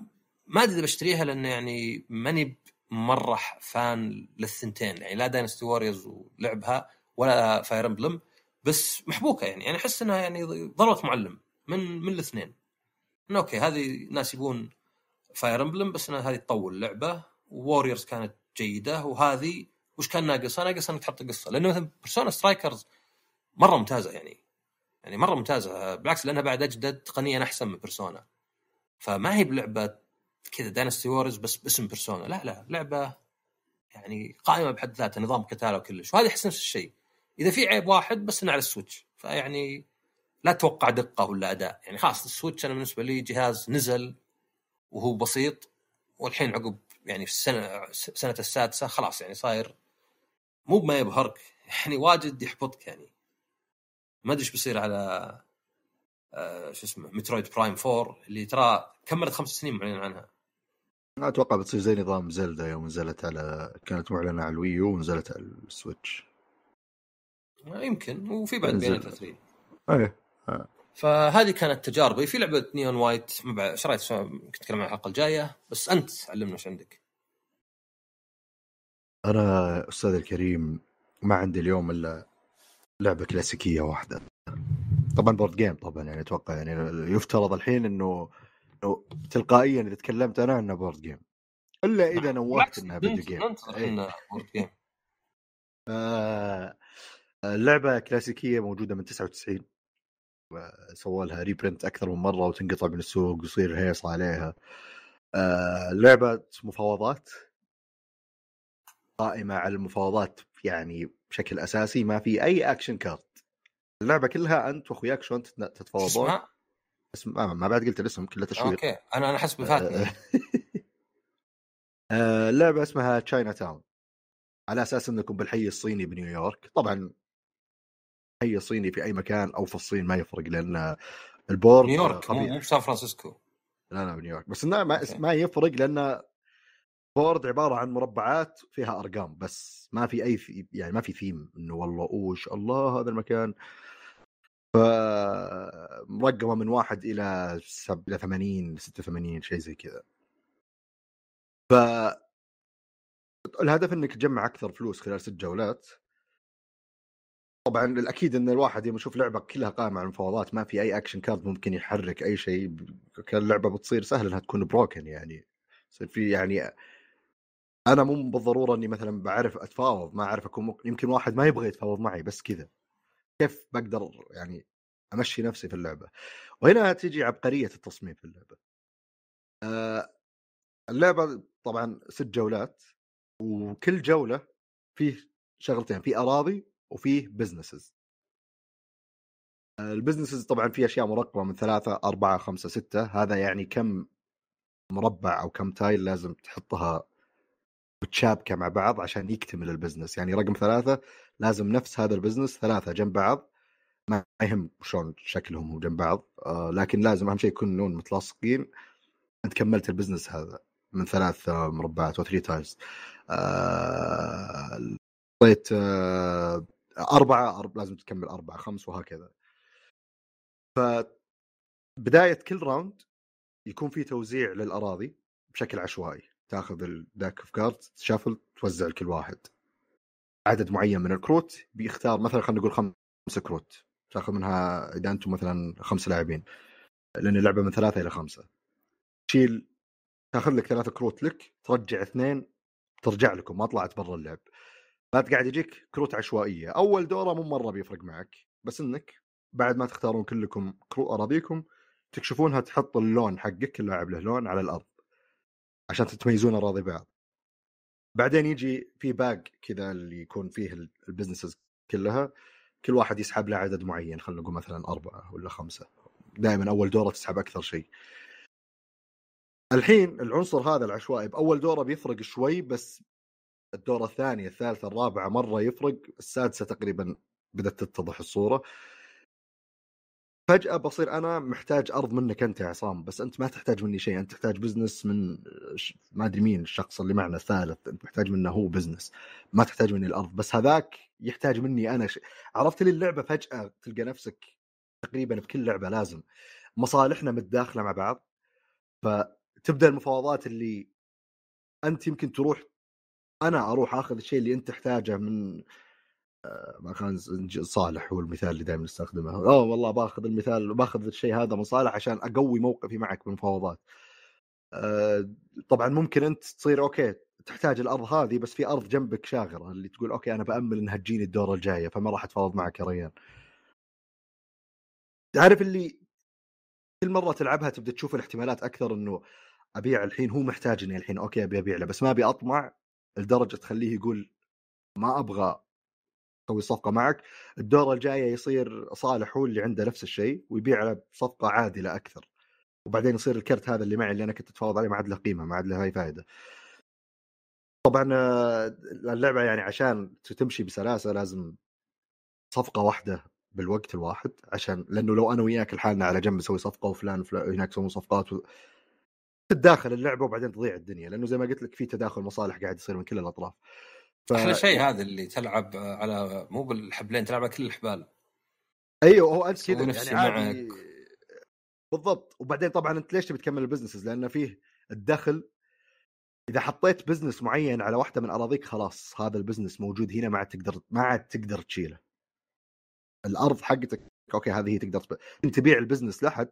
ادري بشتريها لان يعني ماني مره فان للثنتين يعني لا داينستي واريورز ولعبها ولا فاير امبلم، بس محبوكه يعني يعني احس انها يعني ضربه معلم من من الاثنين انه اوكي هذه ناس يبون فاير امبلم بس انها هذه تطول اللعبه، ووريورز كانت جيده وهذه وش كان ناقصها؟ ناقصها انك تحط قصه، لانه مثلا بيرسونا سترايكرز مره ممتازه يعني يعني مره ممتازه بالعكس لانها بعد اجدد تقنيا احسن من بيرسونا، فما هي بلعبه كذا داينستي واريورز بس باسم بيرسونا، لا لا لعبه يعني قائمه بحد ذاتها نظام قتال وكلش، وهذا يحس نفس الشيء اذا في عيب واحد بس انه على السويتش، فيعني لا تتوقع دقه ولا اداء يعني خاص السويتش انا بالنسبه لي جهاز نزل وهو بسيط، والحين عقب يعني في السنه سنه السادسه خلاص يعني صاير مو بما يبهرك يعني واجد يحبطك يعني ما ادري ايش بيصير على آه شو اسمه مترويد برايم فور اللي ترى كملت خمس سنين معلن عنها. اتوقع بتصير زي نظام زلدا يوم نزلت على كانت معلنه على الويو ونزلت على السويتش يمكن وفي بعد بين الفترين. ايه فهذه كانت تجاربي في لعبه نيون وايت. ما شريت كنت اتكلم عن الحلقه الجايه، بس انت علمنا ايش عندك. انا استاذ الكريم ما عندي اليوم الا لعبه كلاسيكيه واحده، طبعا بورد جيم طبعا، يعني اتوقع يعني يفترض الحين انه تلقائيا اذا تكلمت انا انه بورد جيم الا اذا نوهت انها فيديو جيم. انت بورد جيم. آه اللعبه كلاسيكيه موجوده من تسعة وتسعين، سووا لها ريبرنت اكثر من مره وتنقطع من السوق ويصير هيص عليها. آه لعبه مفاوضات، قائمه على المفاوضات يعني بشكل اساسي، ما في اي اكشن كارد. اللعبه كلها انت واخوياك شلون تتفاوضون. اسمع ما بعد قلت الاسم كله تشويق. اوكي انا انا حسب فاتني. آه لعبه اسمها تشاينا تاون، على اساس انكم بالحي الصيني بنيويورك. طبعا الحي الصيني في اي مكان او في الصين ما يفرق، لان البورد نيويورك مو سان فرانسيسكو. لا لا بنيويورك بس ما okay. ما يفرق، لان بورد عباره عن مربعات فيها ارقام بس، ما في اي في يعني ما في ثيم انه والله اوش الله هذا المكان. فمرقمه من واحد الى سبعة ثمانين ستة ثمانين شيء زي كذا. ف الهدف انك تجمع اكثر فلوس خلال ست جولات. طبعا الاكيد ان الواحد يوم يشوف لعبه كلها قائمه على المفاوضات ما في اي اكشن كارد ممكن يحرك اي شيء، كان اللعبه بتصير سهل انها تكون بروكن. يعني يصير في يعني انا مو بالضروره اني مثلا بعرف اتفاوض، ما اعرف اكون ممكن. يمكن واحد ما يبغى يتفاوض معي بس كذا، كيف بقدر يعني امشي نفسي في اللعبه. وهنا تجي عبقريه التصميم في اللعبه. آه اللعبه طبعا ست جولات، وكل جولة فيه شغلتين، فيه أراضي وفيه بزنسز. البزنسز طبعا فيه أشياء مرقمة من ثلاثة أربعة خمسة ستة، هذا يعني كم مربع أو كم تايل لازم تحطها بتشابكة مع بعض عشان يكتمل البزنس. يعني رقم ثلاثة لازم نفس هذا البزنس ثلاثة جنب بعض، ما يهم شلون شكلهم جنب بعض، لكن لازم أهم شيء يكونون متلاصقين. أنت كملت البزنس هذا من ثلاث مربعات وثري تايلز. طيت آه... أربعة أرب... لازم تكمل أربعة خمس وهكذا. فبداية كل راوند يكون في توزيع للأراضي بشكل عشوائي، تأخذ الداك اوف كاردز تشافل توزع لكل واحد عدد معين من الكروت، بيختار مثلا خلينا نقول خمسة كروت تأخذ منها إذا أنتم مثلا خمس لاعبين، لأن اللعبة من ثلاثة إلى خمسة. تشيل تاخذ لك ثلاثة كروت لك، ترجع اثنين ترجع لكم، ما طلعت برا اللعب. فانت قاعد يجيك كروت عشوائية. أول دورة مو مرة بيفرق معك، بس إنك بعد ما تختارون كلكم كروت أراضيكم تكشفونها، تحط اللون حقك كل لاعب له لون على الأرض عشان تتميزون أراضي بعض. بعدين يجي في باق كذا اللي يكون فيه البزنسز كلها، كل واحد يسحب له عدد معين، خلنا نقول مثلا أربعة ولا خمسة. دائما أول دورة تسحب أكثر شيء. الحين العنصر هذا العشوائي بأول دورة بيفرق شوي، بس الدورة الثانية الثالثة الرابعة مرة يفرق، السادسة تقريبا بدأت تتضح الصورة. فجأة بصير أنا محتاج أرض منك أنت يا عصام، بس أنت ما تحتاج مني شيء، أنت تحتاج بزنس من ما أدري مين الشخص اللي معنا الثالث، أنت محتاج منه هو بزنس، ما تحتاج مني الأرض، بس هذاك يحتاج مني أنا شيء. عرفت لي اللعبة فجأة تلقى نفسك تقريبا بكل لعبة لازم مصالحنا متداخلة مع بعض. ف تبدأ المفاوضات اللي أنت يمكن تروح، أنا أروح أخذ الشيء اللي أنت تحتاجه من ما كان صالح، هو المثال اللي دائما نستخدمه. أوه والله باخذ المثال باخذ الشيء هذا من صالح عشان أقوي موقفي معك بالمفاوضات. أه طبعا ممكن أنت تصير أوكي تحتاج الأرض هذه، بس في أرض جنبك شاغرة اللي تقول أوكي أنا بأمل إنها تجيني الدورة الجاية، فما راح أتفاوض معك يا ريان. تعرف اللي كل مرة تلعبها تبدأ تشوف الاحتمالات أكثر، إنه أبيع الحين، هو محتاجني الحين أوكي أبي أبيع له، بس ما أبي أطمع لدرجة تخليه يقول ما أبغى أسوي صفقة معك. الدورة الجاية يصير صالح هو اللي عنده نفس الشيء ويبيع له بصفقة عادلة أكثر، وبعدين يصير الكرت هذا اللي معي اللي أنا كنت أتفاوض عليه ما عاد له قيمة، ما عاد له هاي فائدة. طبعا اللعبة يعني عشان تمشي بسلاسة لازم صفقة واحدة بالوقت الواحد، عشان لأنه لو أنا وياك لحالنا على جنب نسوي صفقة وفلان وفلان هناك يسوون صفقات و... تداخل اللعبة وبعدين تضيع الدنيا، لأنه زي ما قلت لك في تداخل مصالح قاعد يصير من كل الأطراف. ف... أحلى شيء هذا اللي تلعب على مو بالحبلين، تلعب على كل الحبال. أيوه هو أنت كده يعني عادي بالضبط. وبعدين طبعا أنت ليش بتكمل البزنسز؟ لأنه فيه الدخل، إذا حطيت بزنس معين على واحدة من أراضيك خلاص هذا البزنس موجود هنا، ما عاد تقدر ما عاد تقدر تشيله. الأرض حقتك أوكي هذه هي، تقدر تب... أنت تبيع البزنس لحد،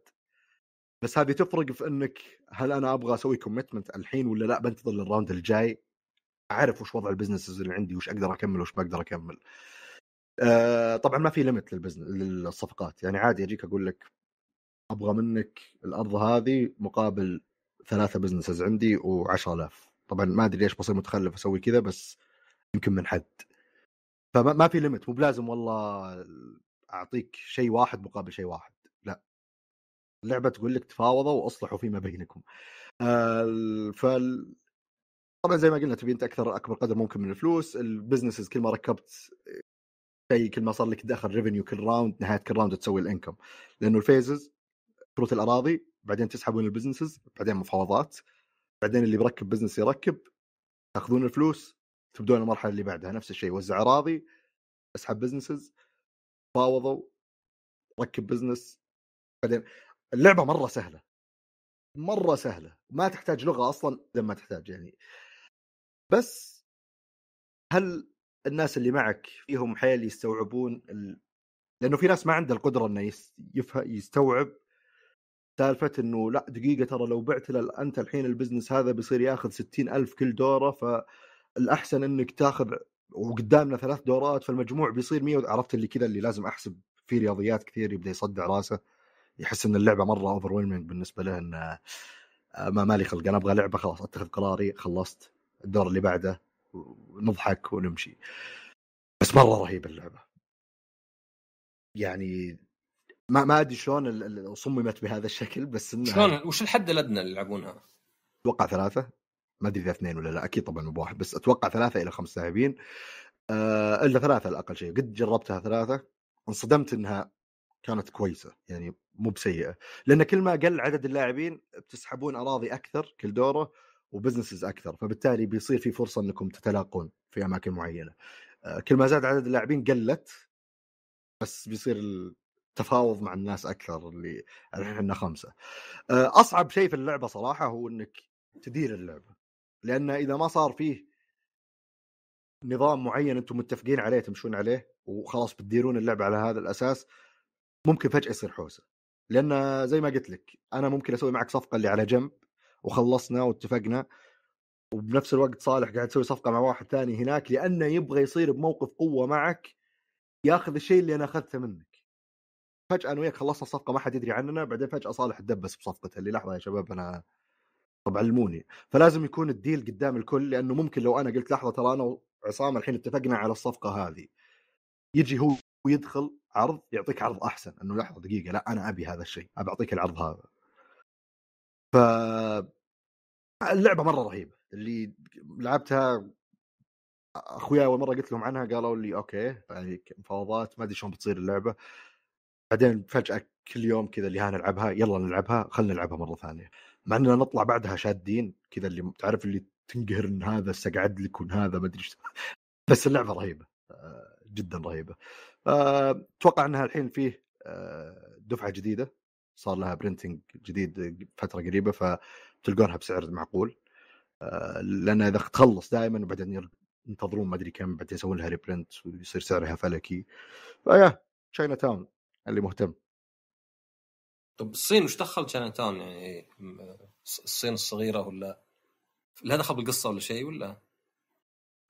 بس هذه تفرق في إنك هل أنا أبغى أسوي كوميتمنت الحين ولا لا، بنتظر للراوند الجاي أعرف وش وضع البزنسز اللي عندي، وش أقدر أكمل وش ما أقدر أكمل. آه طبعا ما في ليميت للبزنس للصفقات، يعني عادي أجيك أقول لك أبغى منك الأرض هذه مقابل ثلاثة بزنسز عندي وعشرة آلاف. طبعا ما أدري ليش بصير متخلف أسوي كذا، بس يمكن من حد. فما ما في ليميت، مو بلازم والله أعطيك شيء واحد مقابل شيء واحد، لا اللعبة تقول لك تفاوضوا وأصلحوا فيما بينكم. آه فال طبعا زي ما قلنا تبي انت اكثر اكبر قدر ممكن من الفلوس. البزنسز كل ما ركبت شيء كل ما صار لك دخل ريفينيو كل راوند، نهايه كل راوند تسوي الانكم، لانه الفيزز كروت الاراضي بعدين تسحبون البزنسز، بعدين مفاوضات، بعدين اللي بركب بزنس يركب، تاخذون الفلوس، تبدون المرحله اللي بعدها نفس الشيء، وزع اراضي، اسحب بزنسز، فاوضوا، ركب بزنس. بعدين اللعبه مره سهله مره سهله، ما تحتاج لغه اصلا، لما تحتاج يعني. بس هل الناس اللي معك فيهم حيل يستوعبون ال... لأنه في ناس ما عنده القدرة أنه يفه... يستوعب سالفة أنه لا دقيقة ترى لو بعت له أنت الحين البزنس هذا بيصير يأخذ ستين ألف كل دورة، فالأحسن أنك تأخذ وقدامنا ثلاث دورات فالمجموع بيصير مية. عرفت اللي كذا اللي لازم أحسب في رياضيات كثير، يبدأ يصدع راسه، يحس أن اللعبة مرة أوفرويلمينج بالنسبة له، أن ما مالي خلق أنا أبغى لعبة خلاص أتخذ قراري، خلصت الدور اللي بعده ونضحك ونمشي. بس مرة رهيب اللعبة، يعني ما ما أدري شلون ال... صممت بهذا الشكل، بس إنها شلون وش الحد الأدنى اللي يلعبونها؟ أتوقع ثلاثة، ما أدري إذا اثنين ولا لا، أكيد طبعا مو واحد، بس أتوقع ثلاثة إلى خمس لاعبين آه... إلا ثلاثة الأقل شيء. قد جربتها ثلاثة، انصدمت إنها كانت كويسة يعني مو بسيئة، لأن كل ما قل عدد اللاعبين بتسحبون أراضي أكثر كل دورة وبزنسز أكثر، فبالتالي بيصير في فرصة أنكم تتلاقون في أماكن معينة. كل ما زاد عدد اللاعبين قلت، بس بيصير التفاوض مع الناس أكثر. اللي إحنا خمسة، أصعب شيء في اللعبة صراحة هو أنك تدير اللعبة، لأن إذا ما صار فيه نظام معين أنتم متفقين عليه تمشون عليه وخلاص بتديرون اللعبة على هذا الأساس، ممكن فجأة يصير حوسة. لأن زي ما قلت لك أنا ممكن أسوي معك صفقة اللي على جنب وخلصنا واتفقنا، وبنفس الوقت صالح قاعد يسوي صفقة مع واحد ثاني هناك لأنه يبغى يصير بموقف قوة معك، ياخذ الشيء اللي أنا أخذته منك. فجأة أنا وياك خلصنا الصفقة ما حد يدري عننا، بعدين فجأة صالح تدبس بصفقته اللي لحظة يا شباب أنا طب علموني. فلازم يكون الديل قدام الكل، لأنه ممكن لو أنا قلت لحظة ترى أنا وعصام الحين اتفقنا على الصفقة هذه، يجي هو ويدخل عرض يعطيك عرض أحسن، أنه لحظة دقيقة لا أنا أبي هذا الشيء، أبي أعطيك العرض هذا. فاللعبة مرة رهيبة، اللي لعبتها أخويا أول مرة قلت لهم عنها قالوا لي أوكي يعني مفاوضات ما أدري شلون بتصير اللعبة، بعدين فجأة كل يوم كذا اللي هنلعبها يلا نلعبها خلنا نلعبها مرة ثانية، مع أننا نطلع بعدها شادين كذا اللي تعرف اللي تنقهر إن هذا استقعد لك وإن هذا ما أدري. بس اللعبة رهيبة جدا رهيبة. أتوقع أنها الحين فيه دفعة جديدة، صار لها برينتينج جديد فترة قريبة، فتلقونها بسعر معقول، لأن إذا تخلص دائما وبعدين ينتظرون ما أدري كم بعدين يسوون لها ريبرنت ويصير سعرها فلكي. فيا تشاينا تاون اللي مهتم. طب الصين وش دخل تشاينا تاون؟ يعني الصين الصغيرة ولا لا دخل بالقصة ولا شيء ولا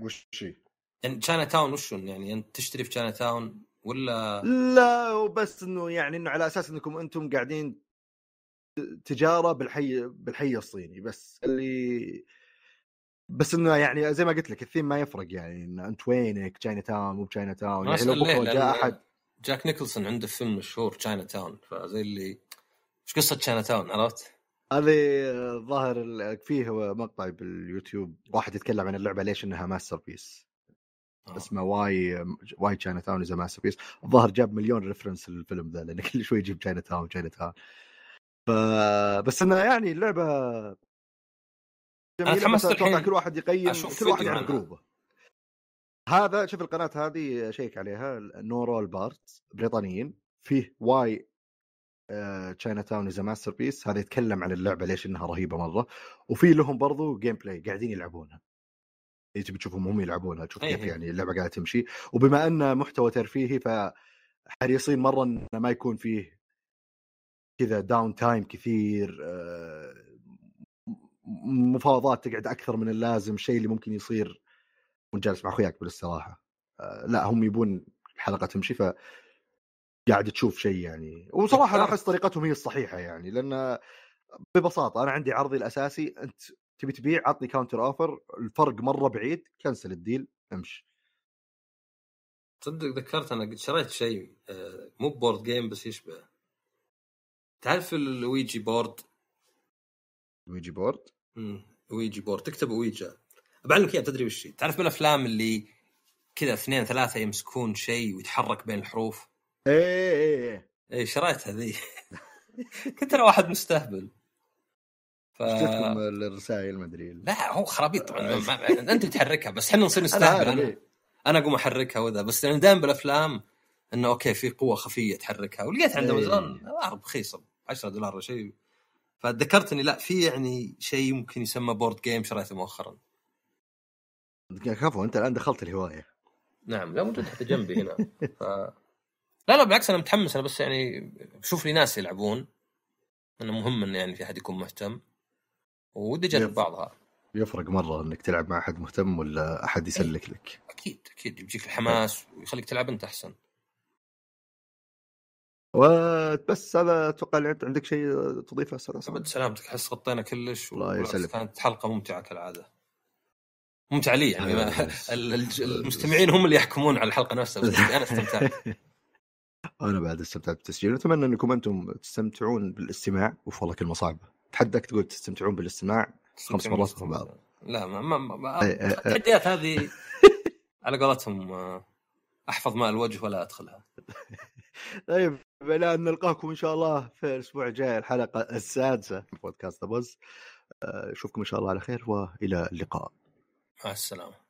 وش شيء؟ يعني تشاينا تاون وش يعني أنت تشتري في تشاينا تاون ولا لا؟ وبس انه يعني انه على اساس انكم انتم قاعدين تجاره بالحي بالحي الصيني، بس اللي بس انه يعني زي ما قلت لك الثيم ما يفرق، يعني إن انت وينك تشاينا تاون مو تشاينا تاون. يعني لو بكره جاء احد جاك نيكلسون عنده فيلم مشهور تشاينا تاون، فزي اللي ايش قصه تشاينا تاون عرفت؟ هذه ظاهر فيه مقطع باليوتيوب واحد يتكلم عن اللعبه ليش انها ماستر بيس، اسمه واي واي تشاينا تاون إذا ما سبيس. الظاهر جاب مليون ريفرنس للفيلم ذا، لأن كل شوي يجيب تشاينا تاون تشاينا تاون. فبس أنا يعني اللعبة جميلة، بس أتوقع كل واحد يقيم كل واحد على جروبه. هذا شوف القناة هذه شيك عليها، نورول بارتس بريطانيين، فيه واي تشايناتاون إز ماستر بيس، هذا يتكلم عن اللعبة ليش إنها رهيبة مرة، وفي لهم برضو جيم بلاي قاعدين يلعبونها، يجي بتشوفهم هم يلعبونها تشوف كيف يعني اللعبة قاعدة تمشي. وبما أن محتوى ترفيهي فحريصين مرة إن ما يكون فيه كذا داون تايم كثير، مفاوضات تقعد أكثر من اللازم، شيء اللي ممكن يصير ونجلس مع أخوياك بالاستراحة. لا هم يبون الحلقة تمشي ف قاعد تشوف شيء يعني. وصراحة أنا أحس طريقتهم هي الصحيحة يعني، لأن ببساطة أنا عندي عرضي الأساسي، أنت تبي تبيع عطني كاونتر أوفر، الفرق مرة بعيد، كنسل الديل أمشي. تصدق ذكرت أنا قد شريت شيء مو بورد جيم بس يشبه، تعرف الويجي بورد؟ ويجي بورد؟ امم ويجي بورد، تكتب ويجا بعلمك إياه تدري وش هي. تعرف بالأفلام اللي كذا اثنين ثلاثة يمسكون شيء ويتحرك بين الحروف؟ ايه ايه ايه شريت هذه كنت انا واحد مستهبل ف شفتكم الرسائل ما ادري. لا هو خرابيط طبعا انت تحركها بس احنا نصير نستهبل، انا انا اقوم احركها وذا بس، لان دائما بالافلام انه اوكي في قوه خفيه تحركها، ولقيت عنده وزن رخيص عشرة دولار ولا شيء، فذكرت اني لا في يعني شيء ممكن يسمى بورد جيم شريته مؤخرا. كفو انت الان دخلت الهوايه. نعم لا موجود حتى جنبي هنا ف... لا لا بالعكس أنا متحمس، أنا بس يعني بشوف لي ناس يلعبون، أنا مهم إن يعني في أحد يكون مهتم ودي جرب بعضها. يفرق مرة إنك تلعب مع أحد مهتم ولا أحد يسلك لك. أكيد أكيد يجيك الحماس ويخليك تلعب أنت أحسن. وبس هذا أتوقع اللي عندك شيء تضيفه أستاذ عصام؟ أبد سلامتك، حس غطينا كلش وكانت حلقة ممتعة كالعادة. ممتعة لي يعني المستمعين هم اللي يحكمون على الحلقة نفسها، بس أنا استمتعت. أنا بعد استمتعت بالتسجيل، وأتمنى أنكم أنتم تستمتعون بالاستماع. والله كلمة صعبة، تحداك تقول تستمتعون بالاستماع خمس مرات مع بعض. لا ما ما, ما التحديات هذه على قولتهم أحفظ ماء الوجه ولا أدخلها. طيب إلى أن نلقاكم إن شاء الله في الأسبوع الجاي، الحلقة السادسة من بودكاست The Buzz. أشوفكم إن شاء الله على خير، وإلى اللقاء، مع السلامة.